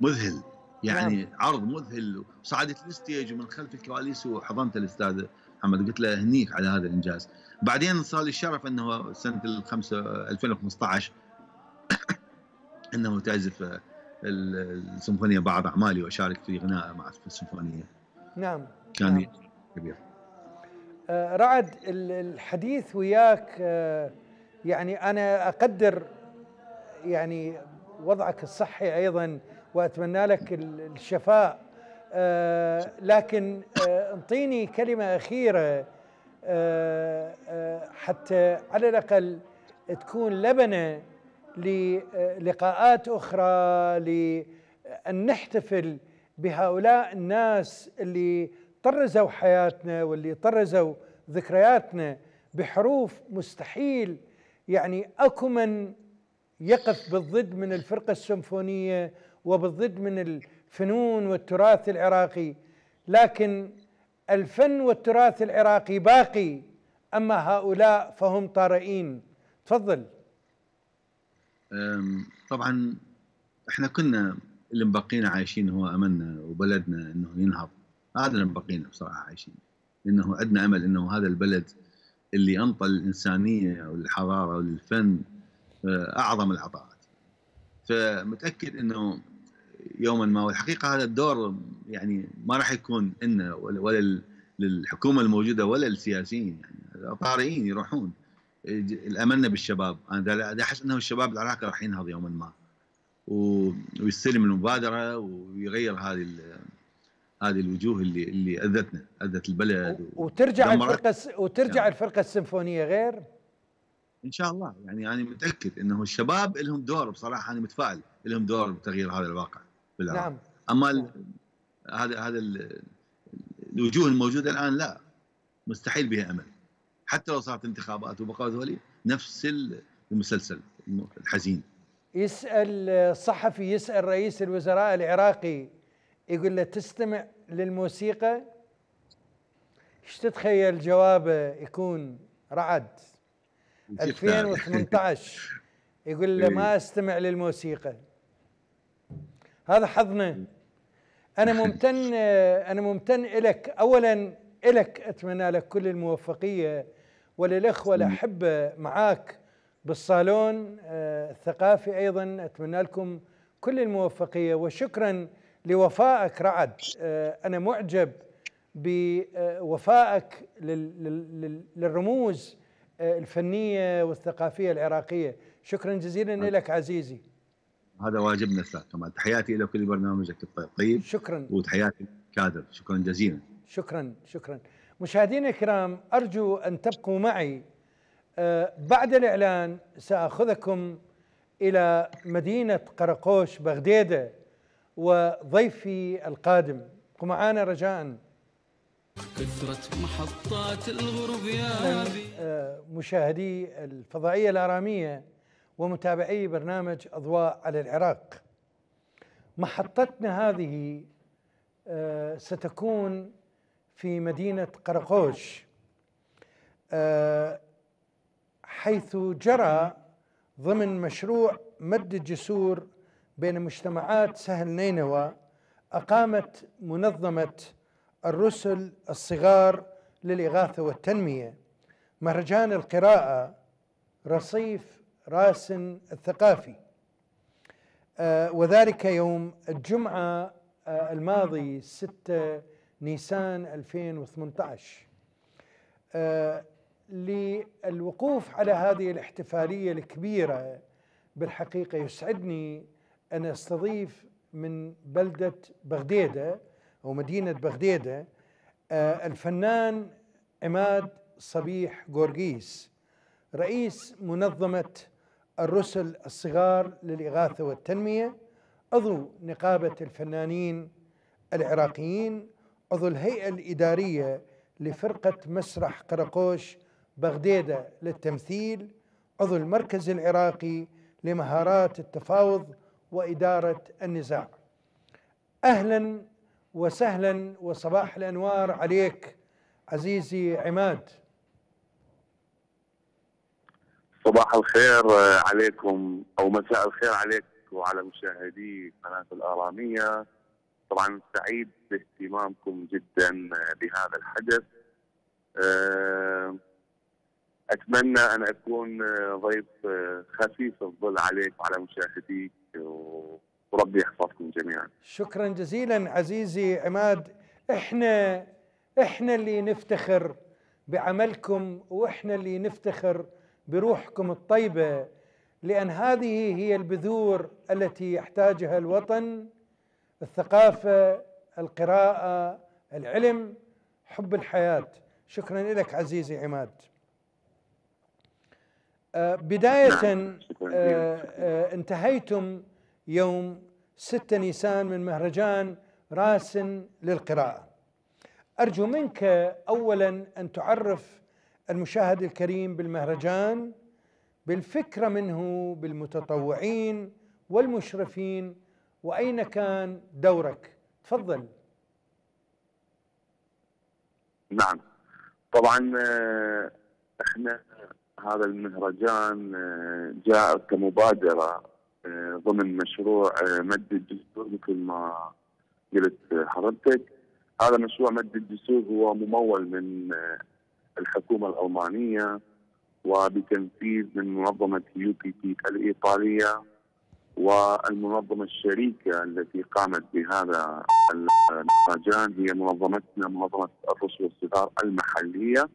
مذهل، يعني نعم. عرض مذهل. وصعدت الستيج ومن خلف الكواليس، وحضنت الأستاذ محمد، قلت له هنيك على هذا الإنجاز. بعدين صار لي الشرف أنه سنة 2015 انه تعزف السيمفونيه بعض اعمالي، واشارك في غناء مع السيمفونيه. نعم كان نعم. كبير. رعد، الحديث وياك يعني انا اقدر يعني وضعك الصحي ايضا، واتمنى لك الشفاء، لكن انطيني كلمه اخيره حتى على الاقل تكون لبنه للقاءات أخرى، لأن نحتفل بهؤلاء الناس اللي طرزوا حياتنا واللي طرزوا ذكرياتنا بحروف مستحيل. يعني أكو من يقف بالضد من الفرقة السيمفونية وبالضد من الفنون والتراث العراقي، لكن الفن والتراث العراقي باقي، أما هؤلاء فهم طارئين. تفضل. طبعا احنا كنا اللي مبقينا عايشين هو املنا، وبلدنا انه ينهض، هذا اللي مبقينا بصراحه عايشين، انه عندنا امل انه هذا البلد اللي انطى الانسانيه والحضاره والفن اعظم العطاءات. فمتاكد انه يوما ما، والحقيقه هذا الدور يعني ما راح يكون لنا ولا للحكومه الموجوده ولا للسياسيين، يعني طارئين يروحون. املنا بالشباب، انا احس انه الشباب العراقي راح ينهض يوما ما ويستلم المبادره ويغير هذه الوجوه اللي اذتنا، اذت البلد، وترجع الفرقه السيمفونيه غير ان شاء الله. يعني انا متاكد انه الشباب لهم دور، بصراحه انا متفائل لهم دور بتغيير هذا الواقع بالعراق. نعم. اما هذا الوجوه الموجوده الان لا، مستحيل بها امل، حتى لو صارت انتخابات وبقوا ذولي نفس المسلسل الحزين. يسأل صحفي، يسأل رئيس الوزراء العراقي، يقول له تستمع للموسيقى؟ ايش تتخيل جوابه يكون رعد 2018؟ يقول له ما استمع للموسيقى. هذا حظنا. أنا ممتن لك، أولا لك، أتمنى لك كل الموفقية، وللأخوة الأحبة معاك بالصالون الثقافي أيضا أتمنى لكم كل الموفقية، وشكرا لوفائك رعد. أنا معجب بوفائك للرموز الفنية والثقافية العراقية، شكرا جزيلا لك عزيزي. هذا واجبنا استاذ كمال، تحياتي الى كل برنامجك الطيب. شكرا. وتحياتي كادر، شكرا جزيلا. شكرا شكرا. مشاهدينا الكرام، ارجو ان تبقوا معي، بعد الاعلان ساخذكم الى مدينه قرقوش بغديده وضيفي القادم، ابقوا معنا رجاء. كثرة محطات الغرب يا بي. مشاهدي الفضائية الآرامية ومتابعي برنامج أضواء على العراق، محطتنا هذه ستكون في مدينة قرقوش، حيث جرى ضمن مشروع مد الجسور بين مجتمعات سهل نينوى أقامت منظمة الرسل الصغار للإغاثة والتنمية مهرجان القراءة رصيف راس الثقافي، وذلك يوم الجمعة الماضي 6 نيسان 2018. للوقوف على هذه الاحتفالية الكبيرة بالحقيقة يسعدني أن أستضيف من بلدة بغديدة أو مدينة بغديدة الفنان عماد صبيح جورجيس، رئيس منظمة الرسل الصغار للإغاثة والتنمية، عضو نقابة الفنانين العراقيين، عضو الهيئة الإدارية لفرقة مسرح قرقوش بغديدة للتمثيل، عضو المركز العراقي لمهارات التفاوض وإدارة النزاع. أهلاً وسهلا وصباح الأنوار عليك عزيزي عماد. صباح الخير عليكم أو مساء الخير عليك وعلى مشاهدي قناة الآرامية. طبعا سعيد باهتمامكم جدا بهذا الحدث، أتمنى أن أكون ضيف خفيف الظل عليك وعلى مشاهديك، وربي يحفظكم جميعا. شكرا جزيلا عزيزي عماد، احنا اللي نفتخر بعملكم، واحنا اللي نفتخر بروحكم الطيبة، لأن هذه هي البذور التي يحتاجها الوطن: الثقافة، القراءة، العلم، حب الحياة. شكرا لك عزيزي عماد. بداية انتهيتم يوم 6 نيسان من مهرجان راس للقراءة، أرجو منك أولا أن تعرف المشاهد الكريم بالمهرجان، بالفكرة منه، بالمتطوعين والمشرفين، وأين كان دورك، تفضل. نعم طبعا، احنا هذا المهرجان جاء كمبادرة ضمن مشروع مد الجسور. مثل ما قلت حضرتك، هذا مشروع مد الجسور هو ممول من الحكومة الألمانية وبتنفيذ من منظمة UPT الإيطالية والمنظمة الشريكة التي قامت بهذا المهرجان هي منظمتنا، منظمة الرسل والصغار المحلية،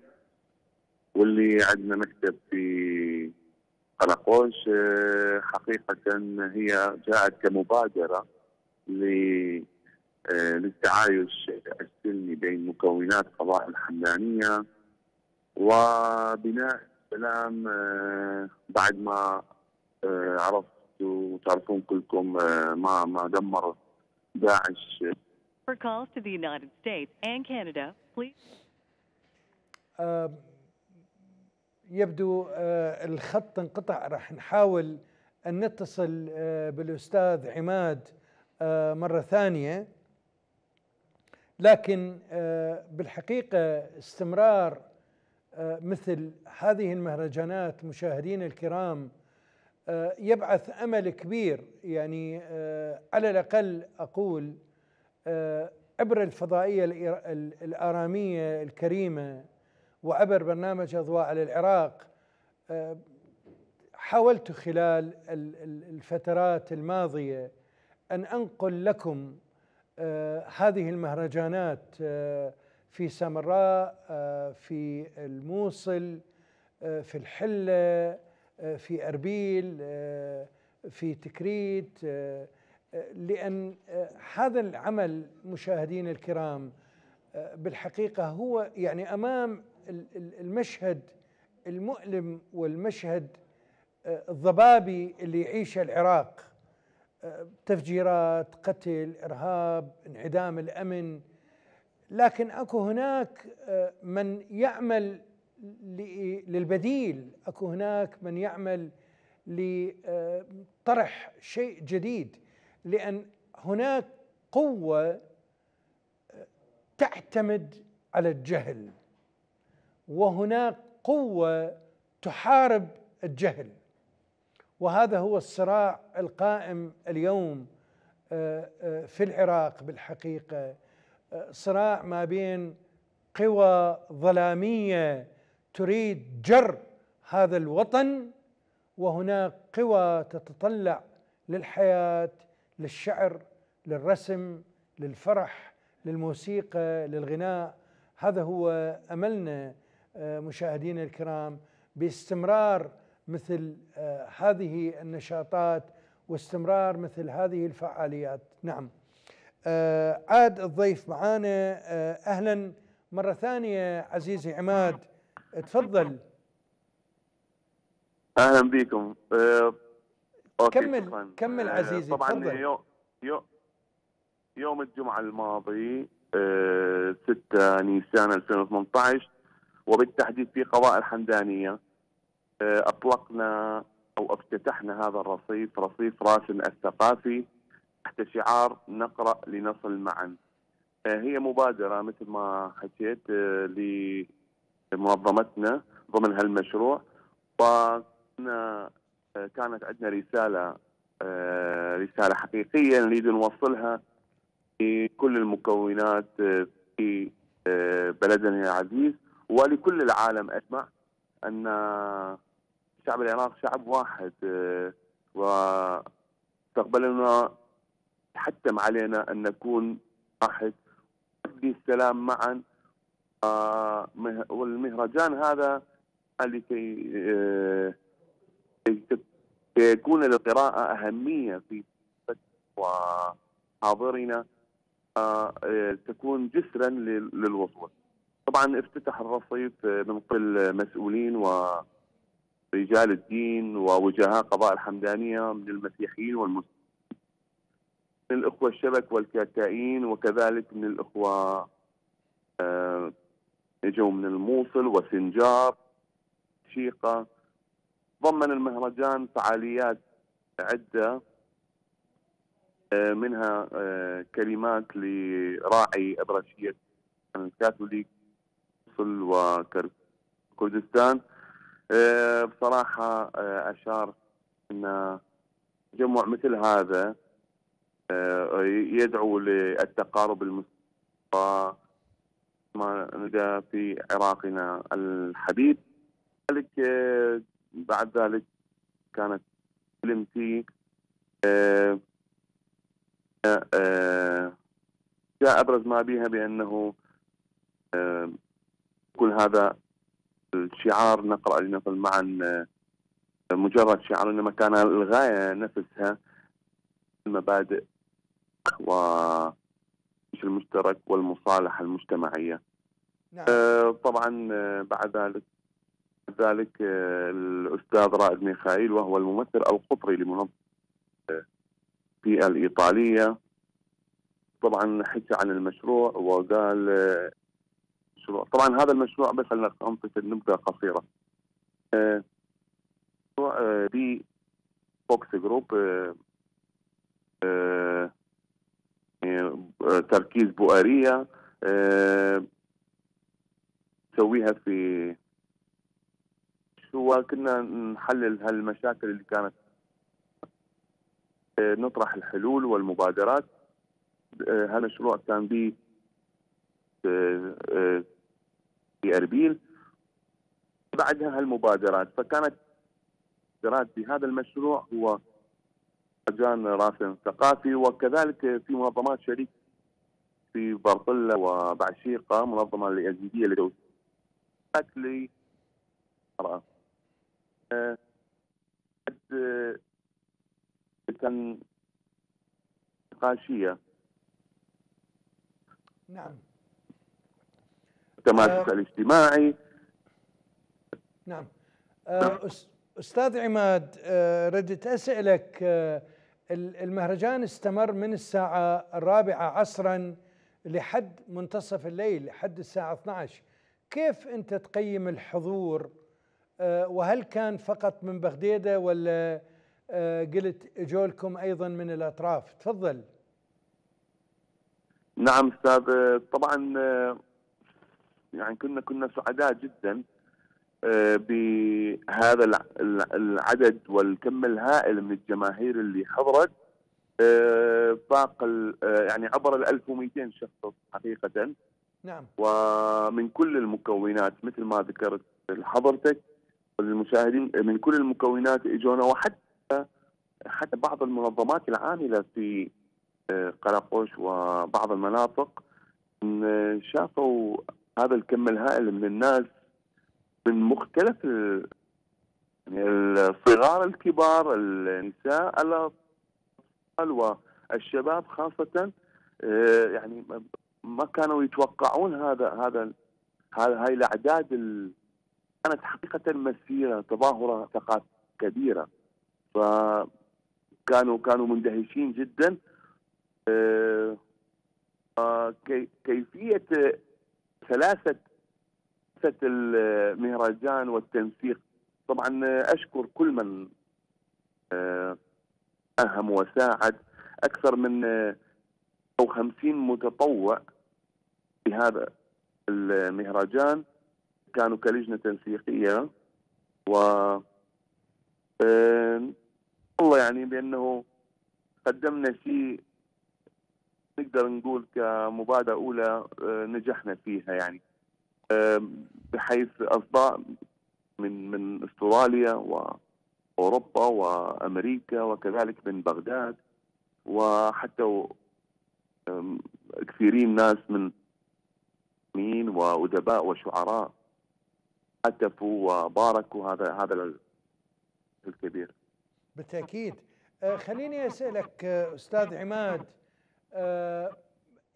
واللي عندنا مكتب في قرقوش. حقيقة هي جاءت كمبادرة للتعايش السلمي بين مكونات قضاء الحمدانية وبناء السلام، بعد ما عرفت وتعرفون كلكم ما دمر داعش. يبدو الخط انقطع، راح نحاول أن نتصل بالأستاذ عماد مرة ثانية، لكن بالحقيقة استمرار مثل هذه المهرجانات مشاهدين الكرام يبعث أمل كبير، يعني على الأقل أقول عبر الفضائية الآرامية الكريمة وعبر برنامج أضواء على العراق حاولت خلال الفترات الماضية أن أنقل لكم هذه المهرجانات في سامراء، في الموصل، في الحلة، في أربيل، في تكريت، لأن هذا العمل مشاهدينا الكرام بالحقيقة هو يعني أمام المشهد المؤلم والمشهد الضبابي اللي يعيشه العراق، تفجيرات، قتل، إرهاب، انعدام الأمن، لكن أكو هناك من يعمل للبديل، أكو هناك من يعمل لطرح شيء جديد، لأن هناك قوة تعتمد على الجهل وهناك قوة تحارب الجهل، وهذا هو الصراع القائم اليوم في العراق بالحقيقة، صراع ما بين قوى ظلامية تريد جر هذا الوطن وهناك قوى تتطلع للحياة، للشعر، للرسم، للفرح، للموسيقى، للغناء. هذا هو أملنا مشاهدينا الكرام باستمرار مثل هذه النشاطات واستمرار مثل هذه الفعاليات. نعم، عاد الضيف معانا، أهلا مرة ثانية عزيزي عماد، تفضل. أهلا بكم. كمل عزيزي، طبعا تفضل. يوم الجمعة الماضي 6 نيسان 2018 وبالتحديد في قضاء الحمدانية أطلقنا أو افتتحنا هذا الرصيف، رصيف راس الثقافي، تحت شعار نقرأ لنصل معا. هي مبادرة مثل ما حكيت لمنظمتنا ضمن هالمشروع، كانت عندنا رسالة حقيقية نريد نوصلها لكل المكونات في بلدنا العزيز ولكل العالم أجمع، أن شعب العراق شعب واحد واستقبلنا تحتم علينا أن نكون واحد ونبني السلام معا. والمهرجان هذا لكي يكون للقراءة أهمية في وحاضرنا، تكون جسرا للوصول. طبعا افتتح الرصيف من قبل مسؤولين ورجال الدين ووجهاء قضاء الحمدانية من المسيحيين والمسلمين، من الأخوة الشبك والكاكائين، وكذلك من الأخوة اجوا من الموصل وسنجار شيقة. ضمن المهرجان فعاليات عدة، منها كلمات لراعي أبرشية الكاثوليك وكردستان. بصراحة أشار أن تجمع مثل هذا يدعو للتقارب المستمر ما نلقى في عراقنا الحبيب. بعد ذلك كانت كلمتي جاء أبرز ما بها بأنه كل هذا الشعار نقرأ لنصل معا مجرد شعار، إنما كان الغاية نفسها المبادئ المشترك والمصالحة المجتمعية. نعم. طبعا بعد ذلك الأستاذ رائد ميخائيل وهو الممثل القطري لمنظمة البيئة الإيطالية طبعا حكى عن المشروع وقال مشروع. طبعا هذا المشروع بس خلينا أنطق نبذة قصيرة. مشروع دي فوكس جروب، تركيز بؤرية نسويها في شو كنا نحلل هالمشاكل اللي كانت، نطرح الحلول والمبادرات. هالمشروع كان به في اربيل، بعدها هالمبادرات، فكانت مبادرات بهذا المشروع هو مهرجان راس الثقافي، وكذلك في منظمات شريك في برطلة وبعشيقة، منظمة اليزيدية لتوسيع المرأة. كان نقاشية. نعم. التماسك الاجتماعي. نعم. أستاذ عماد، ردت أسألك، المهرجان استمر من الساعة 4 عصرا لحد منتصف الليل، لحد الساعة 12. كيف أنت تقيم الحضور؟ وهل كان فقط من بغديدة ولا قلت اجولكم أيضا من الأطراف؟ تفضل. نعم أستاذ، طبعا يعني كنا سعداء جدا بهذا العدد والكم الهائل من الجماهير اللي حضرت، فاق يعني عبر ال 1200 شخص حقيقة. نعم. ومن كل المكونات مثل ما ذكرت حضرتك، المشاهدين من كل المكونات اجونا، وحتى بعض المنظمات العاملة في قرقوش وبعض المناطق شافوا هذا الكم الهائل من الناس، من مختلف الصغار، الكبار، النساء، الأطفال والشباب خاصة. يعني ما كانوا يتوقعون هاي الأعداد. كانت حقيقة مسيرة تظاهرة ثقافية كبيرة، فكانوا مندهشين جدا. كيفية سلاسة المهرجان والتنسيق، طبعا أشكر كل من أهم وساعد، أكثر من 50 متطوع بهذا المهرجان، كانوا كلجنة تنسيقية. و والله يعني بأنه قدمنا شيء نقدر نقول كمبادرة أولى نجحنا فيها، يعني بحيث أصداء من أستراليا وأوروبا وأمريكا، وكذلك من بغداد، وحتى كثيرين ناس من مين وأدباء وشعراء هتفوا وباركوا هذا الكبير. بالتأكيد. خليني أسألك أستاذ عماد،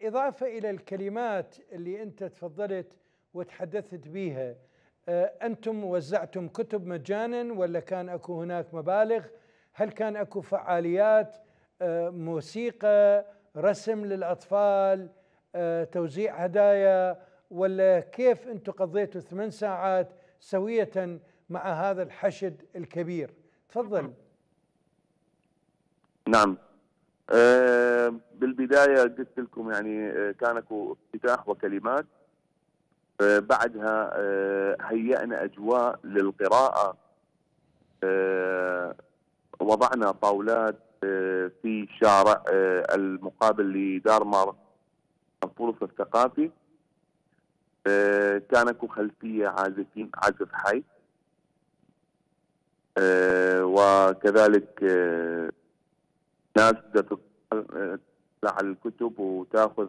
إضافة إلى الكلمات اللي أنت تفضلت وتحدثت بيها، أنتم وزعتم كتب مجانا ولا كان أكو هناك مبالغ؟ هل كان أكو فعاليات، موسيقى، رسم للأطفال، توزيع هدايا، ولا كيف أنتم قضيتوا 8 ساعات سوية مع هذا الحشد الكبير؟ تفضل. نعم، بالبداية قلت لكم يعني كان أكو افتتاح وكلمات، بعدها هيئنا أجواء للقراءة، وضعنا طاولات في شارع المقابل لدار مارتن الثقافي، كان أكو خلفية عازفين، عزف حي، وكذلك ناس تطلع على الكتب وتاخذ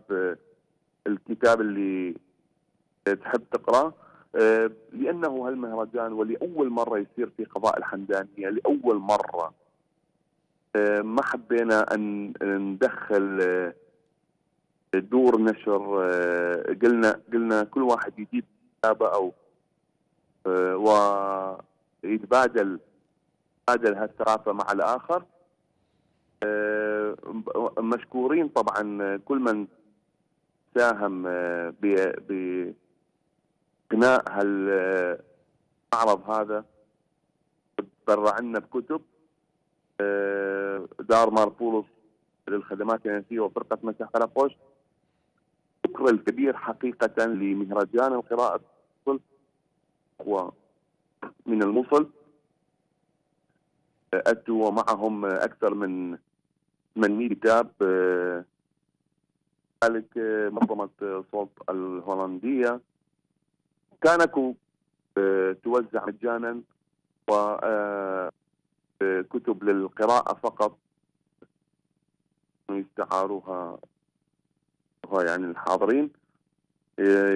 الكتاب اللي تحب تقراه، لأنه هالمهرجان ولأول مرة يصير في قضاء الحمدانية، لأول مرة ما حبينا أن ندخل دور نشر، قلنا كل واحد يجيب كتابه أو ويتبادل هالثقافة مع الآخر. مشكورين طبعا كل من ساهم بقناء هالمعرض هذا، تبرعنا بكتب، دار ماربولوس للخدمات الجنسية وفرقة مساح قرقوش. شكر الكبير حقيقة لمهرجان القراءة من الموصل، أتوا معهم أكثر من 800 كتاب ذلك منظمة صوت الهولندية كانت توزع مجانا وكتب للقراءة فقط يستعاروها يعني الحاضرين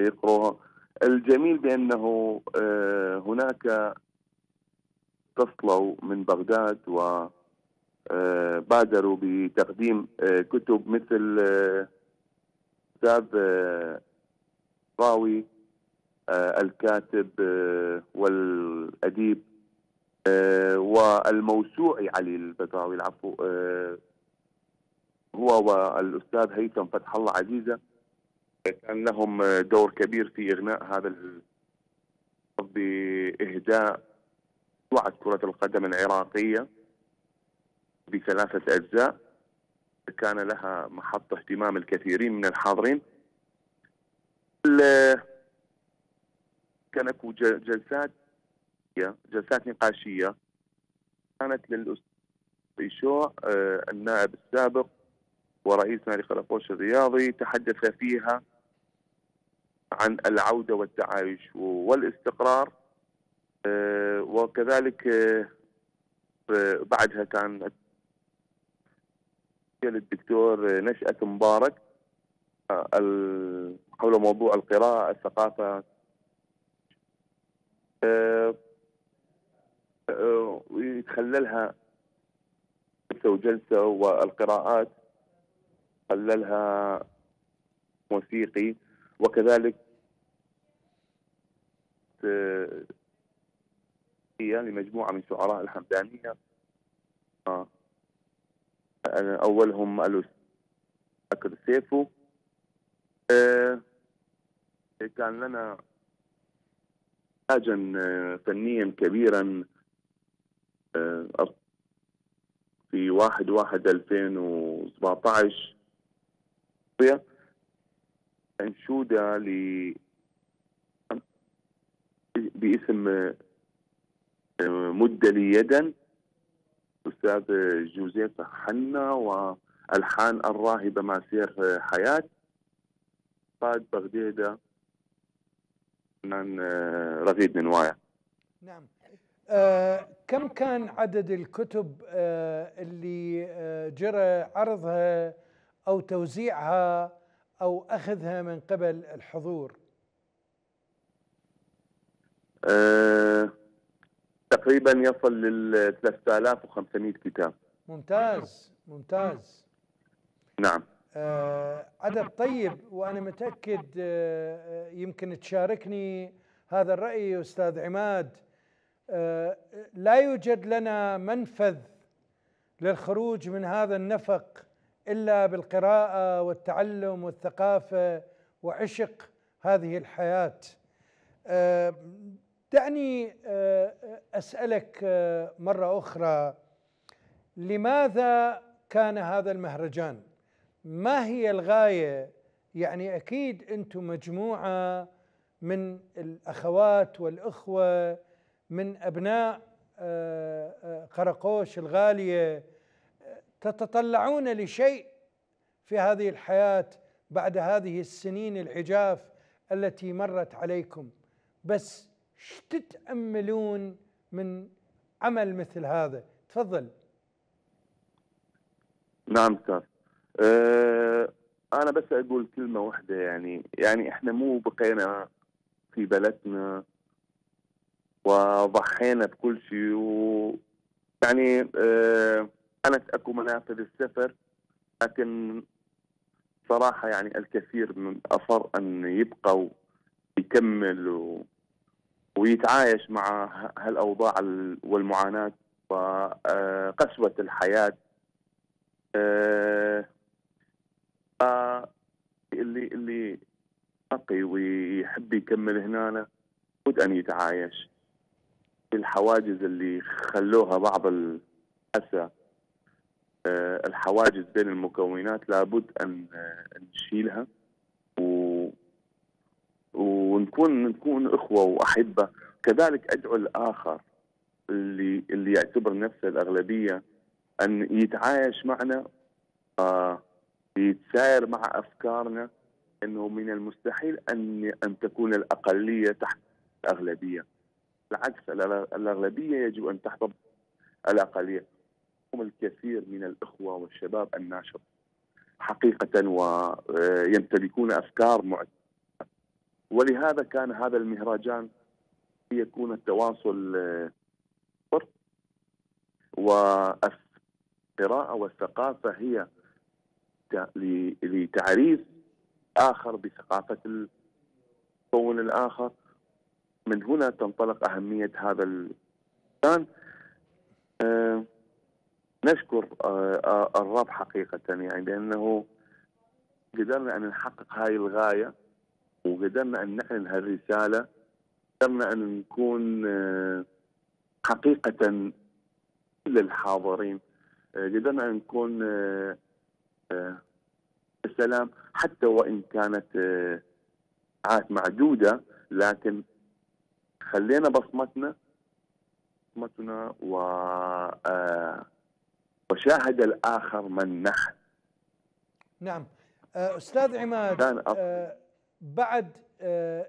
يقروها. الجميل بأنه هناك اتصلوا من بغداد وبادروا بتقديم كتب مثل كتاب راوي الكاتب والأديب والموسوعي علي البطراوي العفو هو والأستاذ هيثم فتح الله عزيزة كان لهم دور كبير في إغناء هذا بإهداء موسوعة كرة القدم العراقية بثلاثة أجزاء كان لها محط اهتمام الكثيرين من الحاضرين. كانت جلسات نقاشية كانت للأستاذ إيشوع النائب السابق ورئيس نادي قرقوش الرياضي تحدث فيها عن العودة والتعايش والاستقرار وكذلك بعدها كان للدكتور نشأة مبارك حول موضوع القراءة الثقافة يتخللها جلسة وجلسة والقراءات خللها موسيقي وكذلك لمجموعة من شعراء الحمدانية أولهم الأستاذ أكر سيفو. كان لنا إنتاجا فنيا كبيرا في 1/1/2017 أنشودة باسم مد لي يدا أستاذ جوزيف حنا وألحان الراهبة ماسير حياة قاد بغديدة من رغيد من وايا. نعم كم كان عدد الكتب اللي جرى عرضها أو توزيعها أو أخذها من قبل الحضور؟ تقريبا يصل لل 3500 كتاب. ممتاز ممتاز. نعم عدد طيب وأنا متأكد يمكن تشاركني هذا الرأي يا أستاذ عماد. لا يوجد لنا منفذ للخروج من هذا النفق إلا بالقراءة والتعلم والثقافة وعشق هذه الحياة. دعني أسألك مرة أخرى لماذا كان هذا المهرجان؟ ما هي الغاية؟ يعني أكيد أنتم مجموعة من الأخوات والأخوة من أبناء قرقوش الغالية تتطلعون لشيء في هذه الحياة بعد هذه السنين العجاف التي مرت عليكم، بس تتأملون من عمل مثل هذا؟ تفضل. نعم استاذ انا بس اقول كلمه واحده يعني احنا مو بقينا في بلدنا وضحينا بكل شيء ويعني كانت اكو منافذ السفر لكن صراحه يعني الكثير من اصر ان يبقى ويكمل ويتعايش مع هالاوضاع والمعاناه وقسوه الحياه اللي باقي ويحب يكمل هنا لابد ان يتعايش الحواجز اللي خلوها بعض الاسى الحواجز بين المكونات لابد ان نشيلها ونكون اخوه واحبه. كذلك ادعو الاخر اللي يعتبر نفسه الاغلبيه ان يتعايش معنا يتساير مع أفكارنا أنه من المستحيل أن تكون الأقلية تحت الأغلبية. بالعكس، الأغلبية يجب أن تحتضن الأقلية. هم الكثير من الإخوة والشباب الناشط حقيقة ويمتلكون أفكار معتمدة، ولهذا كان هذا المهرجان يكون التواصل والقراءة والثقافة هي لتعريف آخر بثقافة الكون الآخر. من هنا تنطلق أهمية هذا المكان. نشكر الرب حقيقة، يعني لأنه قدرنا أن نحقق هاي الغاية، وقدرنا أن نعلن هالرسالة، قدرنا أن نكون حقيقة للحاضرين، قدرنا أن نكون السلام حتى وإن كانت ساعات معدودة، لكن خلينا بصمتنا وشاهد الآخر من نحن. نعم أستاذ عماد، بعد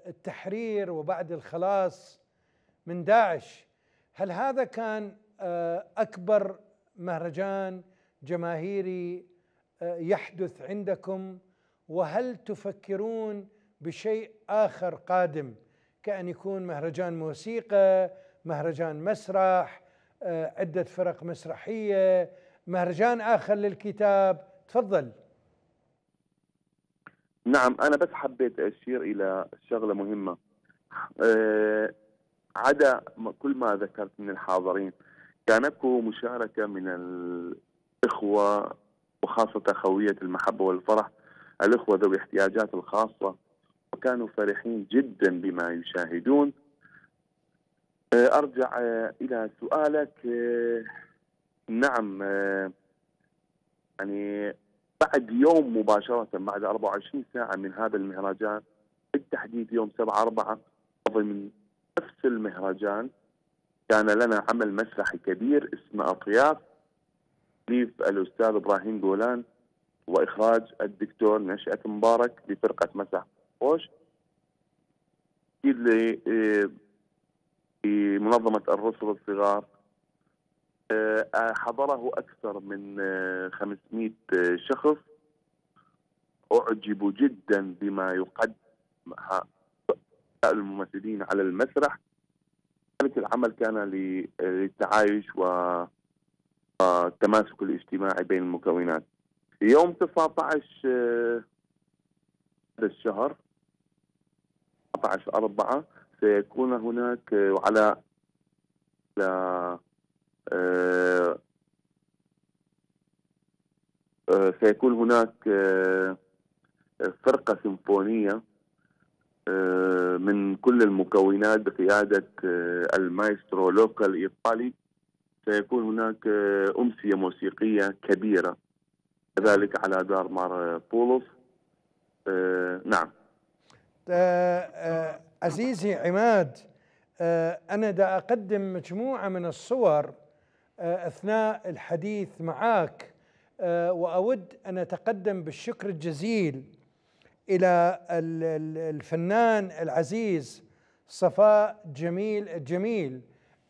التحرير وبعد الخلاص من داعش، هل هذا كان أكبر مهرجان جماهيري يحدث عندكم؟ وهل تفكرون بشيء آخر قادم، كأن يكون مهرجان موسيقى، مهرجان مسرح، عدة فرق مسرحية، مهرجان آخر للكتاب؟ تفضل. نعم، أنا بس حبيت أشير إلى شغلة مهمة. عدا كل ما ذكرت من الحاضرين، كان اكو مشاركة من الإخوة، وخاصة خوية المحبة والفرح، الإخوة ذوي الاحتياجات الخاصة، وكانوا فرحين جدا بما يشاهدون. أرجع إلى سؤالك. نعم، يعني بعد يوم مباشرة، بعد 24 ساعة من هذا المهرجان، بالتحديد يوم 7/4، ضمن نفس المهرجان كان لنا عمل مسرحي كبير اسمه أطياف، تأليف الأستاذ إبراهيم جولان وإخراج الدكتور نشأة مبارك لفرقة مسرح قرقوش، في منظمة الرسل الصغار. حضره أكثر من 500 شخص، أعجبوا جدا بما يقدم الممثلين على المسرح. ذلك العمل كان للتعايش والتماسك الاجتماعي بين المكونات. يوم 19 هذا الشهر 19/4 سيكون هناك وعلى سيكون هناك فرقة سيمفونية من كل المكونات بقيادة المايسترو لوكا الإيطالي. سيكون هناك أمسية موسيقية كبيرة كذلك على دار مار بولوس. نعم عزيزي عماد، أنا دا أقدم مجموعة من الصور أثناء الحديث معك، وأود أن أتقدم بالشكر الجزيل إلى الفنان العزيز صفاء جميل الجميل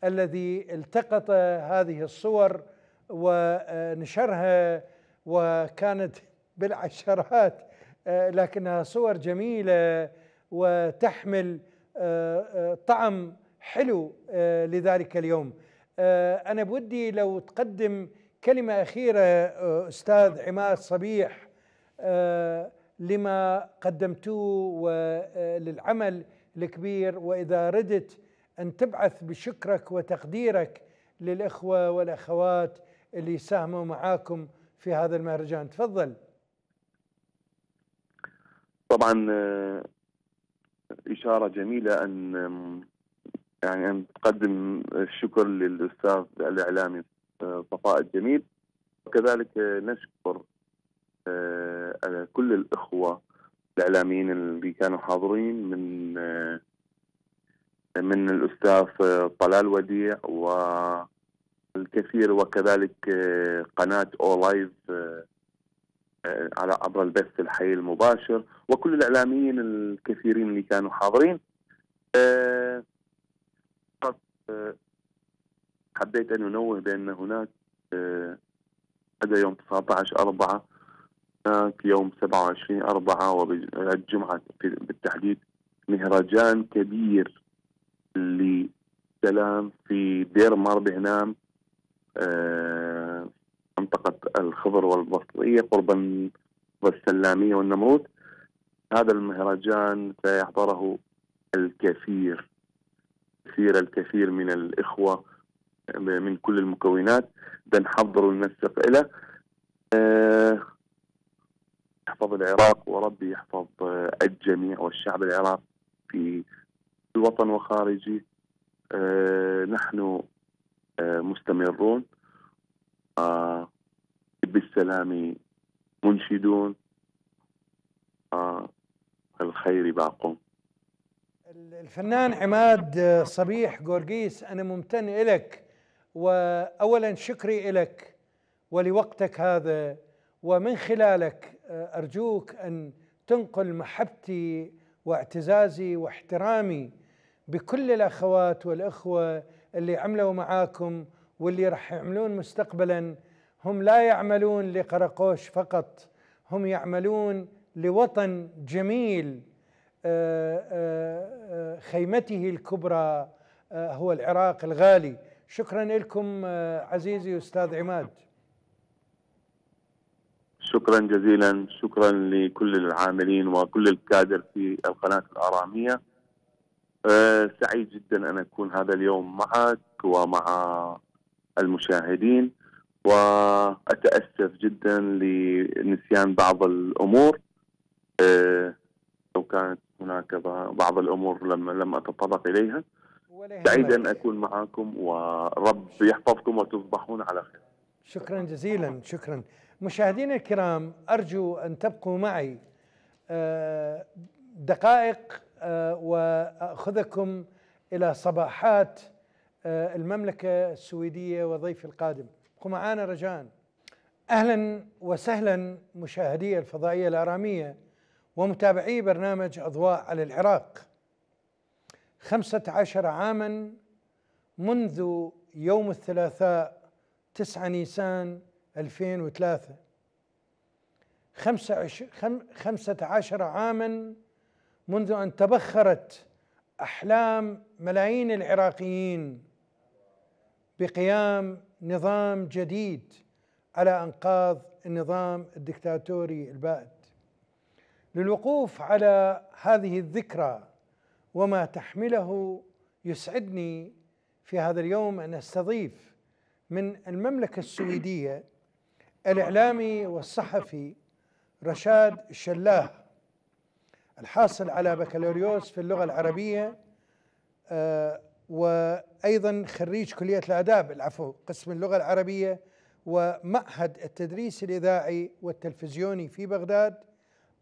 الذي التقط هذه الصور ونشرها، وكانت بالعشرات، لكنها صور جميلة وتحمل طعم حلو لذلك اليوم. أنا بودي لو تقدم كلمة أخيرة أستاذ عماد صبيح لما قدمتوه وللعمل الكبير، وإذا ردت أن تبعث بشكرك وتقديرك للإخوة والأخوات اللي ساهموا معاكم في هذا المهرجان. تفضل. طبعا إشارة جميلة أن تقدم الشكر للأستاذ الإعلامي صفاء الجميل، وكذلك نشكر كل الإخوة الإعلاميين اللي كانوا حاضرين، من الأستاذ طلال وديع والكثير، وكذلك قناة أولايف على عبر البث الحي المباشر وكل الإعلاميين الكثيرين اللي كانوا حاضرين. حبيت أن أنوه بأن هناك هذا يوم 19/4 يوم 27/4 والجمعة بالتحديد مهرجان كبير للسلام في دير مارب هنام، منطقة الخضر والبسطية قرب السلامية والنمرود. هذا المهرجان سيحضره الكثير من الإخوة من كل المكونات، بنحضر وننسق له. يحفظ العراق وربي يحفظ الجميع والشعب العراقي في الوطن وخارجه. نحن مستمرون بالسلام منشدون، الخير باقون. الفنان عماد صبيح جورجيس، أنا ممتن إلك، وأولا شكري إلك ولوقتك هذا، ومن خلالك أرجوك أن تنقل محبتي واعتزازي واحترامي بكل الأخوات والأخوة اللي عملوا معاكم واللي رح يعملون مستقبلا. هم لا يعملون لقرقوش فقط، هم يعملون لوطن جميل خيمته الكبرى هو العراق الغالي. شكرا لكم عزيزي أستاذ عماد. شكرا جزيلا، شكرا لكل العاملين وكل الكادر في القناة الآرامية. سعيد جدا أن أكون هذا اليوم معك ومع المشاهدين، وأتأسف جدا لنسيان بعض الأمور. لو كانت هناك بعض الأمور لم أتطرق إليها. سعيد أن أكون معكم، ورب يحفظكم وتصبحون على خير. شكرا جزيلا، شكرا. مشاهدينا الكرام، أرجو أن تبقوا معي دقائق وأخذكم إلى صباحات المملكة السويدية وضيف القادم. ابقوا معنا رجاء. أهلا وسهلا مشاهدي الفضائية الآرامية ومتابعي برنامج أضواء على العراق. 15 عاما منذ يوم الثلاثاء 9 نيسان 2003، 15 عاما منذ أن تبخرت أحلام ملايين العراقيين بقيام نظام جديد على أنقاض النظام الدكتاتوري البائد. للوقوف على هذه الذكرى وما تحمله، يسعدني في هذا اليوم أن أستضيف من المملكة السويدية الإعلامي والصحفي رشاد الشلاه، الحاصل على بكالوريوس في اللغة العربية، وأيضا خريج كلية الآداب، قسم اللغة العربية ومعهد التدريس الإذاعي والتلفزيوني في بغداد.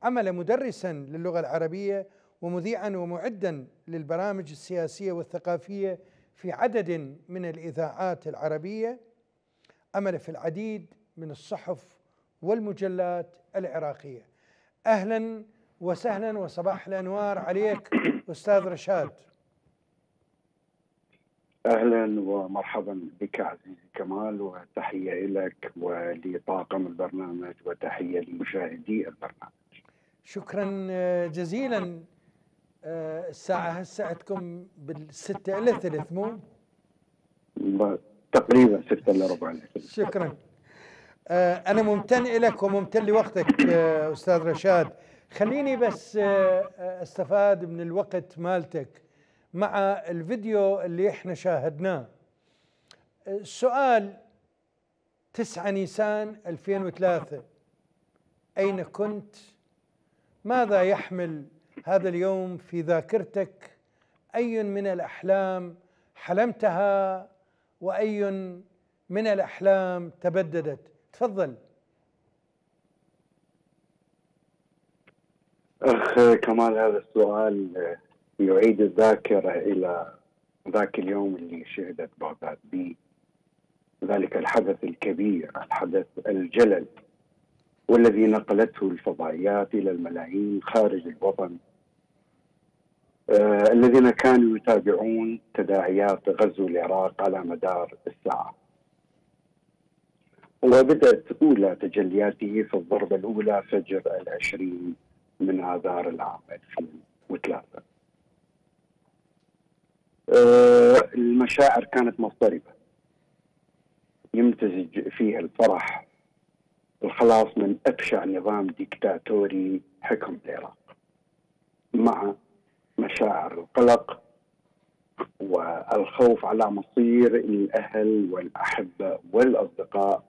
عمل مدرسا للغة العربية ومذيعا ومعدا للبرامج السياسية والثقافية في عدد من الإذاعات العربية. عمل في العديد من الصحف والمجلات العراقية. أهلا وسهلا وصباح الأنوار عليك أستاذ رشاد. أهلا ومرحبا بك عزيزي كمال، وتحية لك ولطاقم البرنامج وتحية لمشاهدي البرنامج. شكرا جزيلا. الساعة هسه عندكم بالستة إلى ثلث، مو؟ تقريبا 6:15. شكرا. أنا ممتن لك وممتن لوقتك أستاذ رشاد. خليني بس أستفاد من الوقت مالتك مع الفيديو اللي احنا شاهدناه. السؤال 9 نيسان 2003، أين كنت؟ ماذا يحمل هذا اليوم في ذاكرتك؟ أي من الأحلام حلمتها وأي من الأحلام تبددت؟ تفضل. أخ كمال، هذا السؤال يعيد الذاكرة إلى ذاك اليوم اللي شهدت بغداد بذلك الحدث الكبير، الحدث الجلل والذي نقلته الفضائيات إلى الملايين خارج الوطن، الذين كانوا يتابعون تداعيات غزو العراق على مدار الساعة. وبدأت أولى تجلياته في الضربة الأولى فجر 20 آذار 2003. المشاعر كانت مضطربة يمتزج فيها الفرح الخلاص من أبشع نظام ديكتاتوري حكم العراق، مع مشاعر القلق والخوف على مصير الأهل والأحبة والأصدقاء،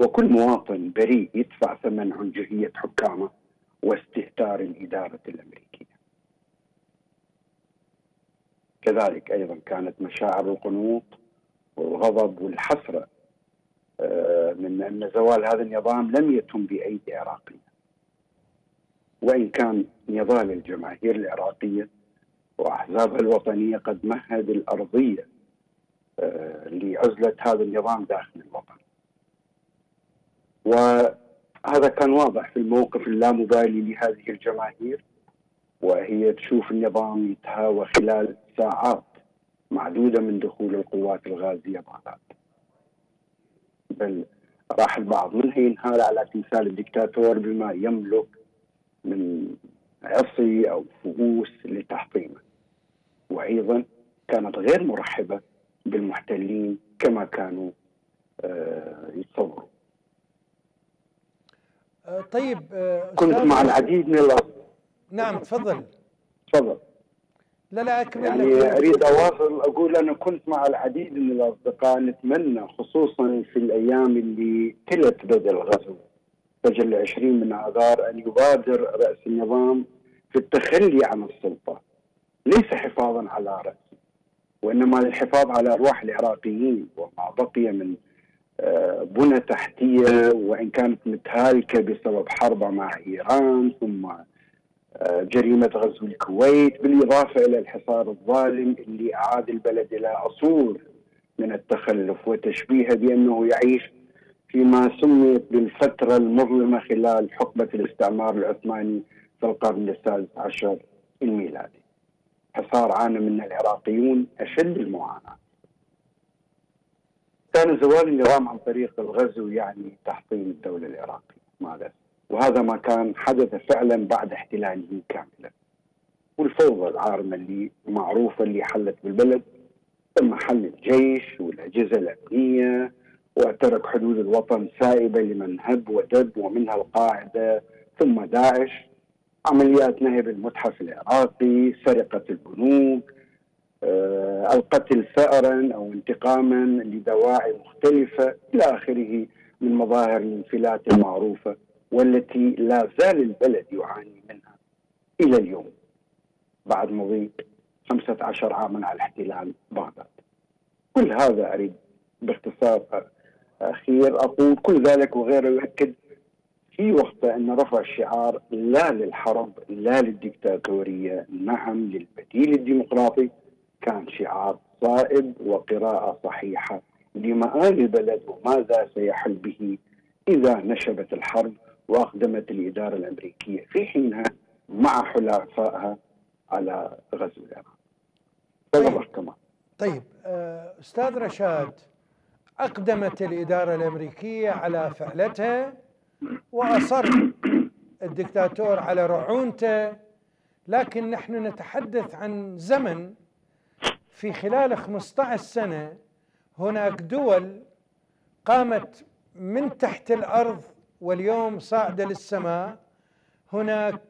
وكل مواطن بريء يدفع ثمن عنجهية حكامه واستهتار الإدارة الأمريكية. كذلك أيضا كانت مشاعر القنوط والغضب والحسرة من أن زوال هذا النظام لم يتم بأيدي عراقيين، وإن كان نضال الجماهير العراقية وأحزابها الوطنية قد مهد الأرضية لعزلة هذا النظام داخل الوطن. وهذا كان واضح في الموقف اللامبالي لهذه الجماهير، وهي تشوف النظام يتهاوى خلال ساعات معدودة من دخول القوات الغازية بغداد، بل راح البعض منها ينهال على تمثال الدكتاتور بما يملك من عصي أو فؤوس لتحطيمه، وأيضا كانت غير مرحبة بالمحتلين كما كانوا يتصوروا. طيب كنت مع العديد من نعم تفضل. لا أكمل يعني أريد أواصل أقول أنا كنت مع العديد من الأصدقاء نتمنى خصوصا في الأيام اللي تلت بدء الغزو فجر 20 آذار أن يبادر رأس النظام في التخلي عن السلطة، ليس حفاظا على رأسه وإنما للحفاظ على أرواح العراقيين وما بقي من بنى تحتية، وإن كانت متهالكة بسبب حربة مع إيران ثم جريمة غزو الكويت، بالإضافة إلى الحصار الظالم اللي أعاد البلد إلى عصور من التخلف وتشبيهه بأنه يعيش فيما سميت بالفترة المظلمة خلال حقبة الاستعمار العثماني في القرن ال16 الميلادي. حصار عانى منه العراقيون أشد المعاناة. كان زوال النظام عن طريق الغزو يعني تحطيم الدولة العراقية ماذا، وهذا ما كان حدث فعلا بعد احتلاله كاملا، والفوضى العارمة اللي معروفة اللي حلت بالبلد تم حل الجيش والأجهزة الأمنية، وترك حدود الوطن سائبة لمن هب ودب ومنها القاعدة ثم داعش، عمليات نهب المتحف العراقي، سرقة البنوك، القتل ثأرا أو انتقاما لدواعي مختلفة إلى آخره من مظاهر الانفلات المعروفة والتي لا زال البلد يعاني منها إلى اليوم بعد مضي 15 عاما على احتلال بغداد. كل هذا أريد باختصار أخير أقول كل ذلك وغيره يؤكد في وقته أن رفع الشعار لا للحرب لا للدكتاتورية نعم للبديل الديمقراطي كان شعار صائب وقراءة صحيحة لمآل البلد وماذا سيحل به إذا نشبت الحرب وأقدمت الإدارة الأمريكية في حينها مع حلفائها على غزو العراق. طيب أستاذ رشاد، أقدمت الإدارة الأمريكية على فعلتها وأصر الدكتاتور على رعونته، لكن نحن نتحدث عن زمن في خلال 15 سنة هناك دول قامت من تحت الأرض واليوم صاعدة للسماء، هناك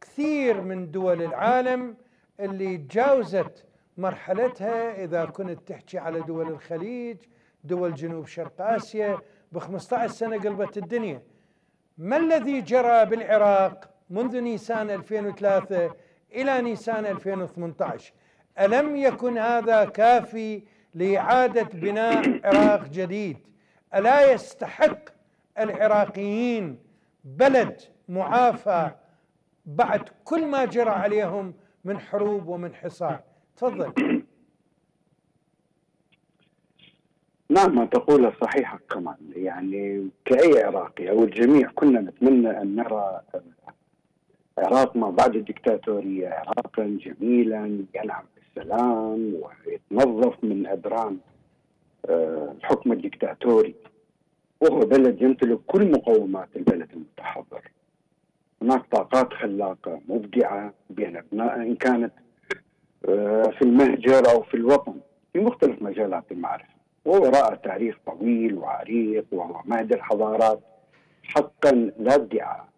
كثير من دول العالم اللي تجاوزت مرحلتها، إذا كنت تحكي على دول الخليج دول جنوب شرق آسيا ب15 سنة قلبت الدنيا. ما الذي جرى بالعراق منذ نيسان 2003 إلى نيسان 2018؟ ألم يكن هذا كافي لإعادة بناء عراق جديد؟ ألا يستحق العراقيين بلد معافى بعد كل ما جرى عليهم من حروب ومن حصار؟ تفضل. نعم، تقول صحيحة كمان. يعني كأي عراقي أو الجميع كنا نتمنى أن نرى عراق ما بعد الدكتاتورية عراقا جميلا ينعم بالسلام ويتنظف من أدران الحكم الدكتاتوري، وهو بلد يمتلك كل مقومات البلد المتحضر. هناك طاقات خلاقة مبدعة بين أبنائها إن كانت في المهجر أو في الوطن في مختلف مجالات المعرفة، ووراء تاريخ طويل وعريق وهو مهد الحضارات حقا لا ادعاء.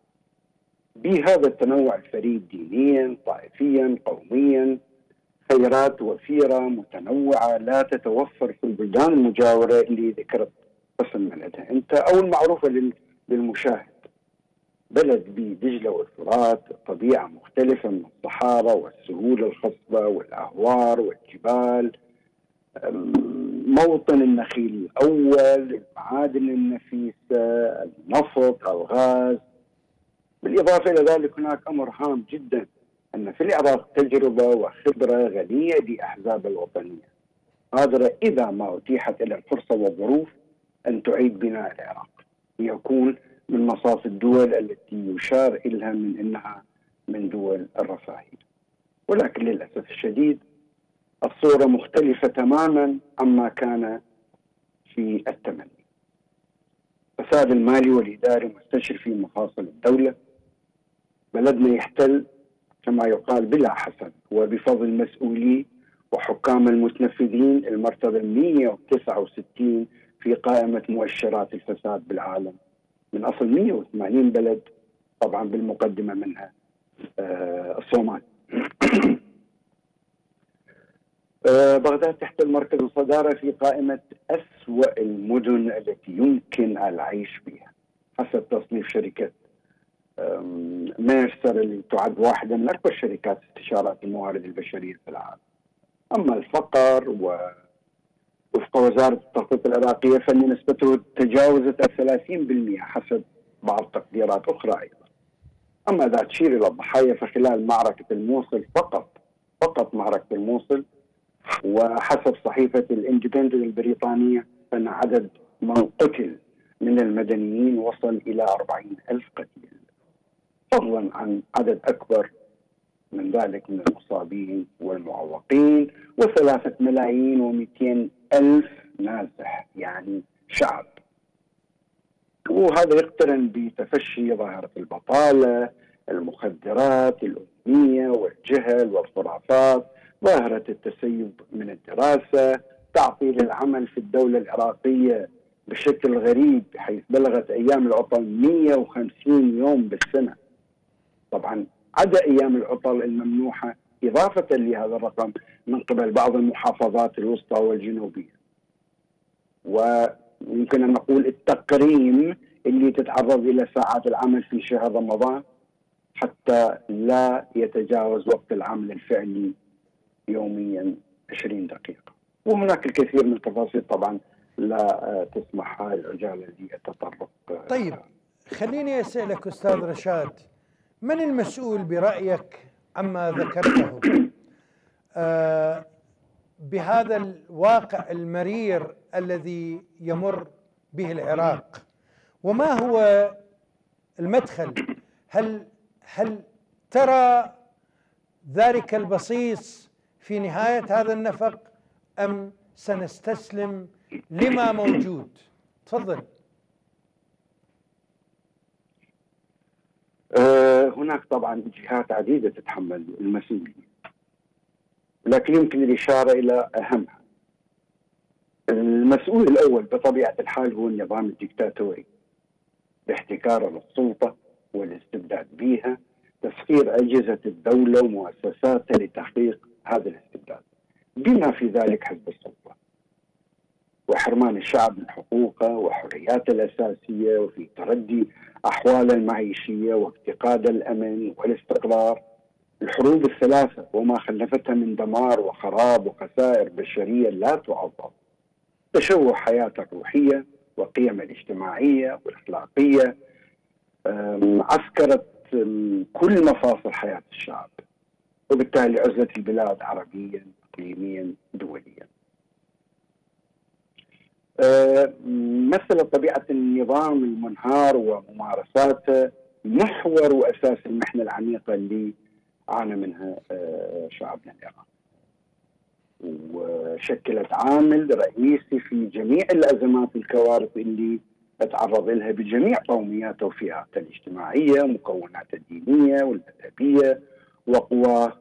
بهذا التنوع الفريد دينيا طائفيا قوميا خيرات وفيرة متنوعة لا تتوفر في البلدان المجاورة اللي ذكرت قسم منها أنت أو المعروفة للمشاهد. بلد بدجلة والفرات، طبيعة مختلفة من الصحارى والسهول الخصبة والأهوار والجبال، موطن النخيل الأول، المعادن النفيسة، النفط، الغاز. بالإضافة إلى ذلك هناك أمر هام جدا أن في العراق تجربة وخبرة غنية بأحزاب الوطنية قادرة إذا ما أتيحت إلى الفرصة والظروف أن تعيد بناء العراق ليكون من مصاف الدول التي يشار إليها من أنها من دول الرفاهية. ولكن للأسف الشديد الصورة مختلفة تماما عما كان في التمني. الفساد المالي والإداري مستشر في مفاصل الدولة. بلدنا يحتل كما يقال بلا حسن وبفضل مسؤولي وحكام المتنفذين المرتبة 169 في قائمة مؤشرات الفساد بالعالم من أصل 180 بلد، طبعا بالمقدمة منها الصومال. بغداد تحتل مركز الصدارة في قائمة أسوأ المدن التي يمكن العيش بها حسب تصنيف شركة ميرسر اللي تعد واحدة من أكبر شركات استشارات الموارد البشرية في العالم. أما الفقر وفق وزارة التخطيط العراقية فإن نسبته تجاوزت 30% حسب بعض تقديرات أخرى أيضا. أما إذا تشير إلى الضحايا فخلال معركة الموصل فقط معركة الموصل وحسب صحيفة الاندبندنت البريطانية فإن عدد من قتل من المدنيين وصل إلى 40,000 قتيل، فضلا عن عدد أكبر من ذلك من المصابين والمعوقين و3,200,000 نازح يعني شعب. وهذا يقترن بتفشي ظاهرة البطالة، المخدرات، الأمنية والجهل والخرافات، ظاهرة التسيب من الدراسة، تعطيل العمل في الدولة العراقية بشكل غريب حيث بلغت أيام العطل 150 يوم بالسنة. طبعا عدا أيام العطل الممنوحة إضافة لهذا الرقم من قبل بعض المحافظات الوسطى والجنوبية. ويمكن أن نقول التقريم اللي تتعرض إلى ساعات العمل في شهر رمضان حتى لا يتجاوز وقت العمل الفعلي يوميا 20 دقيقة. وهناك الكثير من التفاصيل طبعا لا تسمح العجالة للتطرق. طيب خليني أسألك أستاذ رشاد، من المسؤول برأيك عما ذكرته بهذا الواقع المرير الذي يمر به العراق؟ وما هو المدخل؟ هل ترى ذلك البصيص في نهاية هذا النفق أم سنستسلم لما موجود؟ تفضل. هناك طبعا جهات عديدة تتحمل المسؤولية، لكن يمكن الإشارة إلى أهمها. المسؤول الأول بطبيعة الحال هو النظام الدكتاتوري باحتكار للسلطة والاستبداد بها، تسخير أجهزة الدولة ومؤسساتها لتحقيق هذا الاستبداد بما في ذلك حزب السلطة، وحرمان الشعب من حقوقه وحرياته الأساسية، وفي تردي أحواله المعيشية وافتقاد الأمن والاستقرار. الحروب الثلاثة وما خلفتها من دمار وخراب وخسائر بشرية لا تعوض، تشوه حياته الروحية وقيمه الاجتماعية والأخلاقية، عسكرت كل مفاصل حياة الشعب، وبالتالي عزلت البلاد عربيا إقليميا دوليا. مثلت طبيعة النظام المنهار وممارساته محور وأساس المحنة العميقة اللي عانى منها شعبنا العراقي، وشكلت عامل رئيسي في جميع الأزمات والكوارث اللي تعرض لها بجميع قومياته وفئاته الاجتماعية، مكوناته الدينية والمذهبية وقواه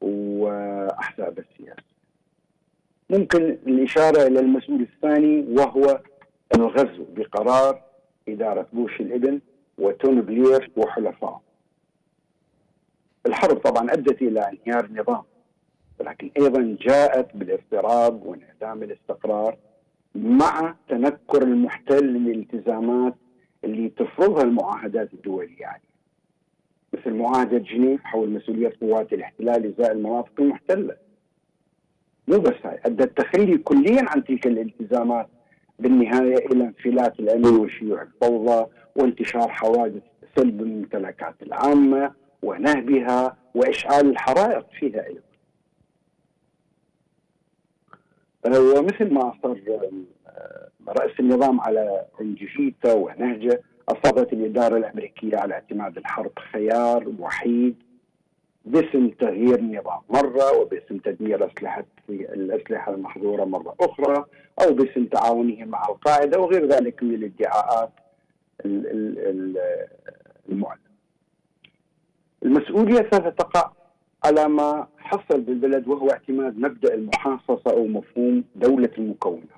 وأحزاب السياسة. ممكن الإشارة إلى المسؤول الثاني وهو الغزو بقرار إدارة بوش الابن وتون بلير وحلفائه. الحرب طبعا أدت إلى انهيار النظام، ولكن أيضا جاءت بالاضطراب وانعدام الاستقرار مع تنكر المحتل للالتزامات اللي تفرضها المعاهدات الدولية يعني. مثل معاهدة جنيف حول مسؤولية قوات الاحتلال إزاء المناطق المحتلة. مو بس هاي، أدى التخلي كليا عن تلك الالتزامات بالنهاية إلى انفلات الأمن وشيوع الفوضى وانتشار حوادث سلب الممتلكات العامة ونهبها وإشعال الحرائق فيها أيضا. ومثل ما أصر رأس النظام على أنجيته ونهجه، أصرت الإدارة الأمريكية على اعتماد الحرب خيار وحيد باسم تغيير النظام مرة، وباسم تدمير الأسلحة المحظورة مرة أخرى، أو باسم تعاونهم مع القاعدة وغير ذلك من الادعاءات المعلنة. المسؤولية ستقع على ما حصل بالبلد وهو اعتماد مبدأ المحاصصة أو مفهوم دولة المكونات،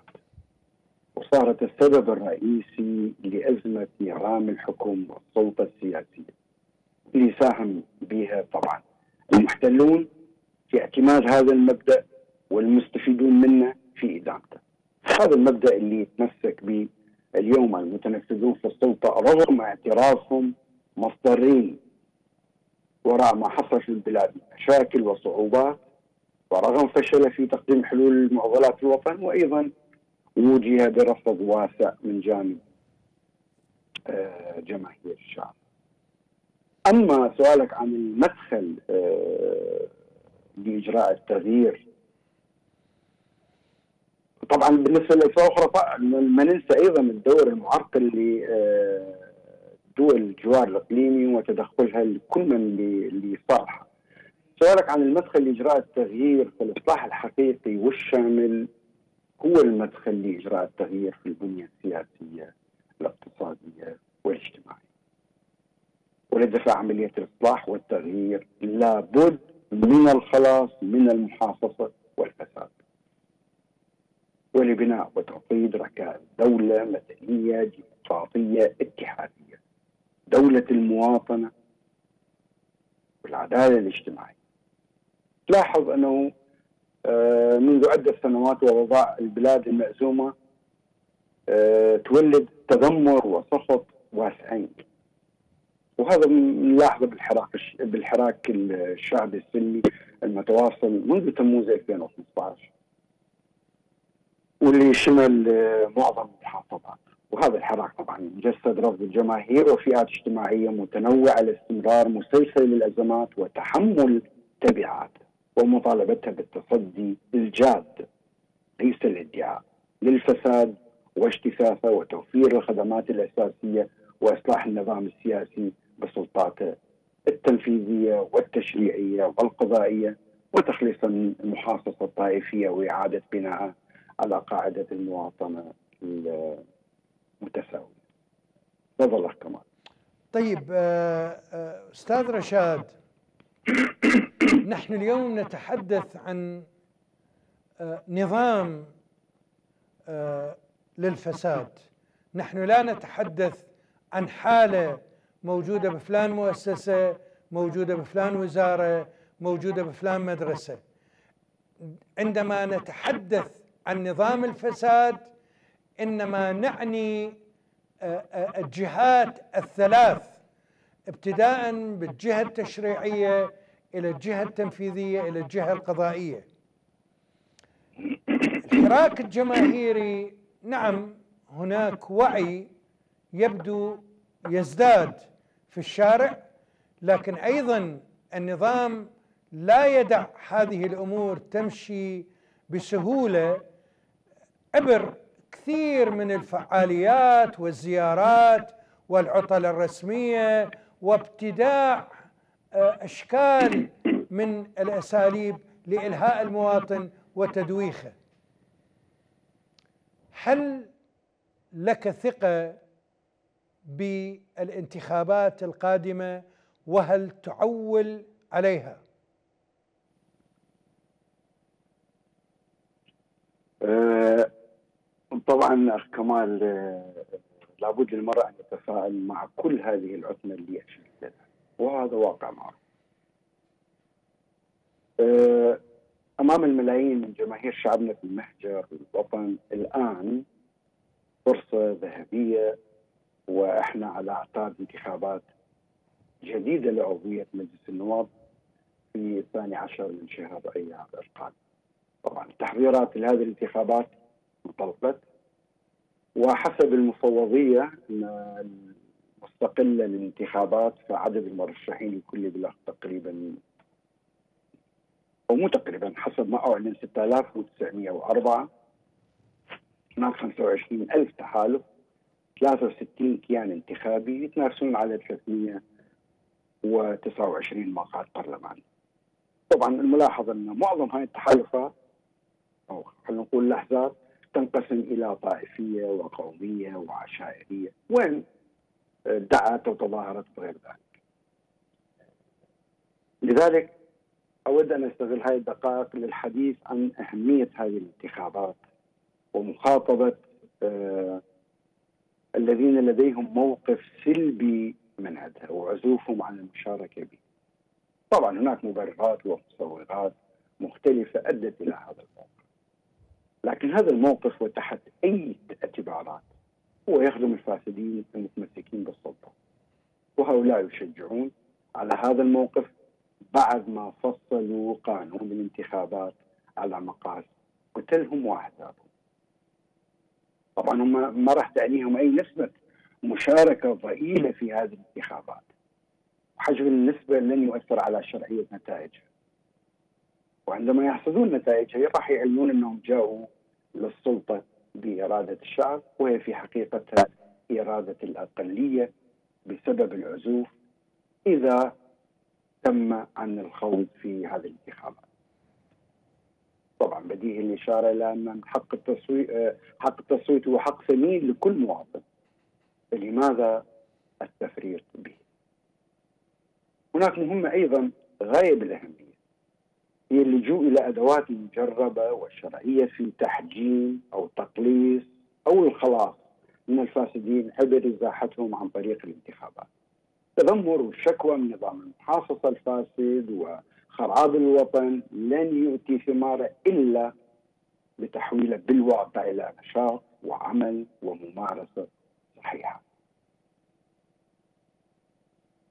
وصارت السبب الرئيسي لأزمة نظام الحكم والسلطة السياسية اللي ساهم بها طبعا المحتلون في اعتماد هذا المبدأ والمستفيدون منه في إدامته. هذا المبدأ اللي يتمسك به اليوم المتنفذون في السلطة رغم اعتراضهم مصدرين وراء ما حصل في البلاد من مشاكل وصعوبات، ورغم فشله في تقديم حلول معضلات الوطن، وأيضا وجه برفض واسع من جانب جماهير الشعب. أما سؤالك عن المدخل لإجراء التغيير، طبعا بالنسبة للأسئلة الأخرى ما ننسى أيضا الدور المعرقل لدول الجوار الإقليمي وتدخلها لكل من لصالحها. سؤالك عن المدخل لإجراء التغيير في الإصلاح الحقيقي والشامل هو المدخل لإجراء التغيير في البنية السياسية الاقتصادية والاجتماعية. ولدفع عملية الإصلاح والتغيير لابد من الخلاص من المحاصصة والفساد، ولبناء وتوطيد ركائز دولة مدنية ديمقراطية اتحادية، دولة المواطنة والعدالة الاجتماعية. تلاحظ أنه منذ عدة سنوات ووضع البلاد المأزومة تولد تذمر وسخط واسعين، وهذا نلاحظه بالحراك الشعبي السلمي المتواصل منذ تموز 2015 واللي شمل معظم المحافظات. وهذا الحراك طبعا جسد رفض الجماهير وفئات اجتماعيه متنوعه لاستمرار مسلسل للازمات وتحمل تبعاتها ومطالبتها بالتصدي الجاد ليس الادعاء للفساد واجتثاثه، وتوفير الخدمات الاساسيه واصلاح النظام السياسي بسلطاته التنفيذيه والتشريعيه والقضائيه، وتخليصا من المحاصصه الطائفيه واعاده بنائها على قاعده المواطنه المتساويه. تفضل الله كمان. طيب استاذ رشاد، نحن اليوم نتحدث عن نظام للفساد، نحن لا نتحدث عن حالة موجودة بفلان مؤسسة، موجودة بفلان وزارة، موجودة بفلان مدرسة. عندما نتحدث عن نظام الفساد إنما نعني الجهات الثلاث، ابتداء بالجهة التشريعية إلى الجهة التنفيذية إلى الجهة القضائية. الحراك الجماهيري نعم هناك وعي يبدو يزداد في الشارع، لكن أيضا النظام لا يدع هذه الأمور تمشي بسهولة عبر كثير من الفعاليات والزيارات والعطل الرسمية وابتداع أشكال من الأساليب لإلهاء المواطن وتدويخه. هل لك ثقة بالانتخابات القادمة وهل تعول عليها؟ طبعا أخ كمال، لابد للمرأة أن تتفاعل مع كل هذه العتمة اللي أشيدتها، وهذا واقع معه. أمام الملايين من جماهير شعبنا في المهجر والوطن الآن فرصة ذهبية، وإحنا على أعتاب انتخابات جديدة لعضوية مجلس النواب في 12 من شهر أيار القادم. طبعا التحضيرات لهذه الانتخابات انطلقت، وحسب المفوضية المستقلة للانتخابات فعدد المرشحين لكل بلاغ تقريبا أو مو تقريبا، حسب ما أعلن 6904، هناك 25000 تحالف، 63 كيان انتخابي يتنافسون على 329 مقعد برلماني. طبعا الملاحظة أن معظم هذه التحالفات أو خلينا نقول الأحزاب تنقسم إلى طائفية وقومية وعشائرية، وين دعت وتظاهرت وغير ذلك. لذلك أود أن أستغل هذه الدقائق للحديث عن أهمية هذه الانتخابات ومخاطبة الذين لديهم موقف سلبي من عدها وعزوفهم عن المشاركة به. طبعا هناك مبررات ومسوغات مختلفة أدت إلى هذا الموقف، لكن هذا الموقف وتحت أي اعتبارات هو يخدم الفاسدين المتمسكين بالسلطة، وهؤلاء يشجعون على هذا الموقف بعد ما فصلوا قانون الانتخابات على مقاس قتلهم وأحزابهم. طبعا هم ما راح تعنيهم أي نسبة مشاركة ضئيلة في هذه الانتخابات، وحجم النسبة لن يؤثر على شرعية نتائجها، وعندما يحصدون نتائجها راح يعلنون أنهم جاءوا للسلطة بإرادة الشعب، وهي في حقيقتها إرادة الأقلية بسبب العزوف إذا تم عن الخوض في هذه الانتخابات. طبعا بديهي الإشارة إلى أن حق التصويت هو حق ثمين لكل مواطن، فلماذا التفريط به؟ هناك مهمة أيضا غاية بالأهمية، هي اللجوء إلى أدوات مجربة وشرعية في تحجيم أو تقليص أو الخلاص من الفاسدين عبر إزاحتهم عن طريق الانتخابات. تذمر والشكوى من نظام المحاصصة الفاسد وخراب الوطن لن يؤتي ثماره إلا بتحويله بالواقع إلى نشاط وعمل وممارسة صحيحة.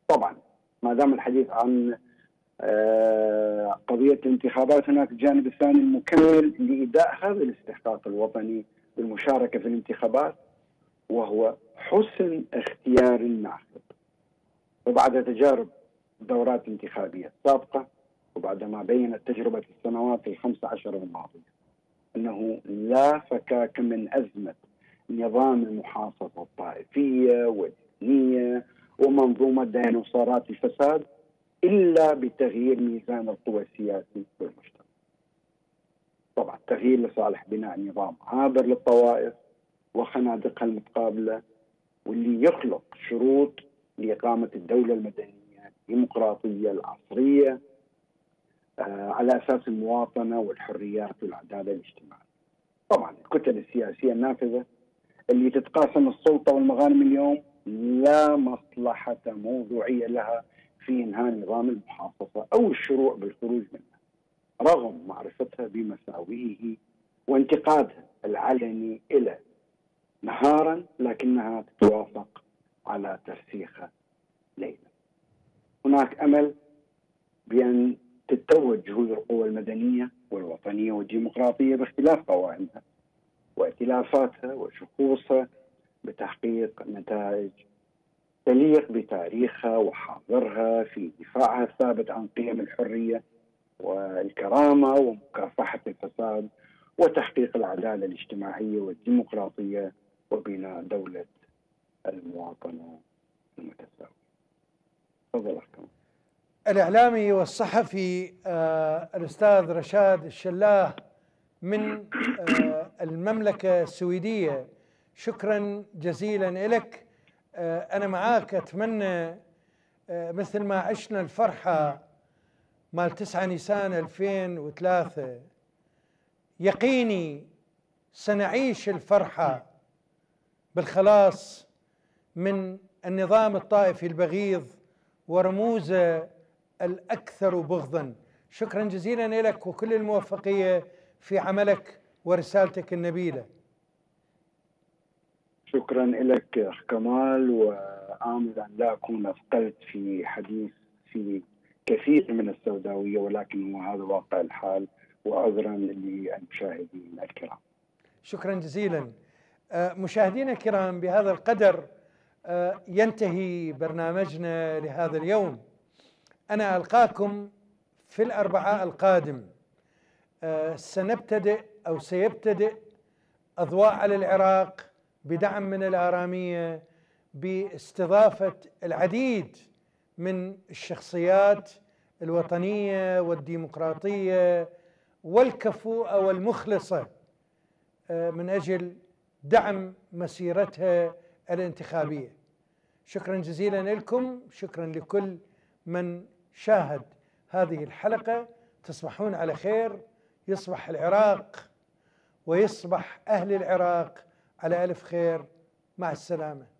طبعا ما دام الحديث عن قضية الانتخابات، هناك الجانب الثاني المكمل لإيداء هذا الاستحقاق الوطني بالمشاركة في الانتخابات، وهو حسن اختيار الناخب. وبعد تجارب دورات انتخابية سابقة، وبعدما بينت تجربة السنوات 15 الماضية أنه لا فكاك من أزمة نظام المحاصصة الطائفية والدينية ومنظومة ديناصورات الفساد إلا بتغيير ميزان القوى السياسي في المجتمع. طبعا التغيير لصالح بناء نظام عابر للطوائف وخنادقها المتقابلة، واللي يخلق شروط لإقامة الدولة المدنية الديمقراطية العصرية على أساس المواطنة والحريات والعدالة الاجتماعية. طبعا الكتل السياسية النافذة اللي تتقاسم السلطة والمغانم اليوم لا مصلحة موضوعية لها في إنهاء نظام المحاصصة أو الشروع بالخروج منها، رغم معرفتها بمساوئه وانتقادها العلني إلى نهارا، لكنها تتوافق على ترسيخه ليلا. هناك أمل بأن تتوج جهود القوى المدنية والوطنية والديمقراطية باختلاف قوائمها وائتلافاتها وشخوصها بتحقيق نتائج تليق بتاريخها وحاضرها في دفاعها الثابت عن قيم الحرية والكرامة ومكافحة الفساد وتحقيق العدالة الاجتماعية والديمقراطية وبناء دولة المواطنة المتساوية. تفضل أحكام. الإعلامي والصحفي الأستاذ رشاد الشلاه من المملكة السويدية، شكرا جزيلا لك. أنا معاك، أتمنى مثل ما عشنا الفرحة مال 9 نيسان 2003 يقيني سنعيش الفرحة بالخلاص من النظام الطائفي البغيض ورموزه الأكثر بغضا. شكرا جزيلا لك وكل الموفقية في عملك ورسالتك النبيلة. شكرا لك كمال، وآمل أن لا أكون أثقلت في حديث في كثير من السوداوية، ولكن هذا واقع الحال، وعذرا للمشاهدين الكرام. شكرا جزيلا. مشاهدينا الكرام، بهذا القدر ينتهي برنامجنا لهذا اليوم. أنا ألقاكم في الأربعاء القادم. سيبتدئ أضواء على العراق بدعم من الآرامية باستضافة العديد من الشخصيات الوطنية والديمقراطية والكفؤة والمخلصة من أجل دعم مسيرتها الانتخابية. شكرا جزيلا لكم، شكرا لكل من شاهد هذه الحلقة. تصبحون على خير، يصبح العراق ويصبح أهل العراق على ألف خير. مع السلامة.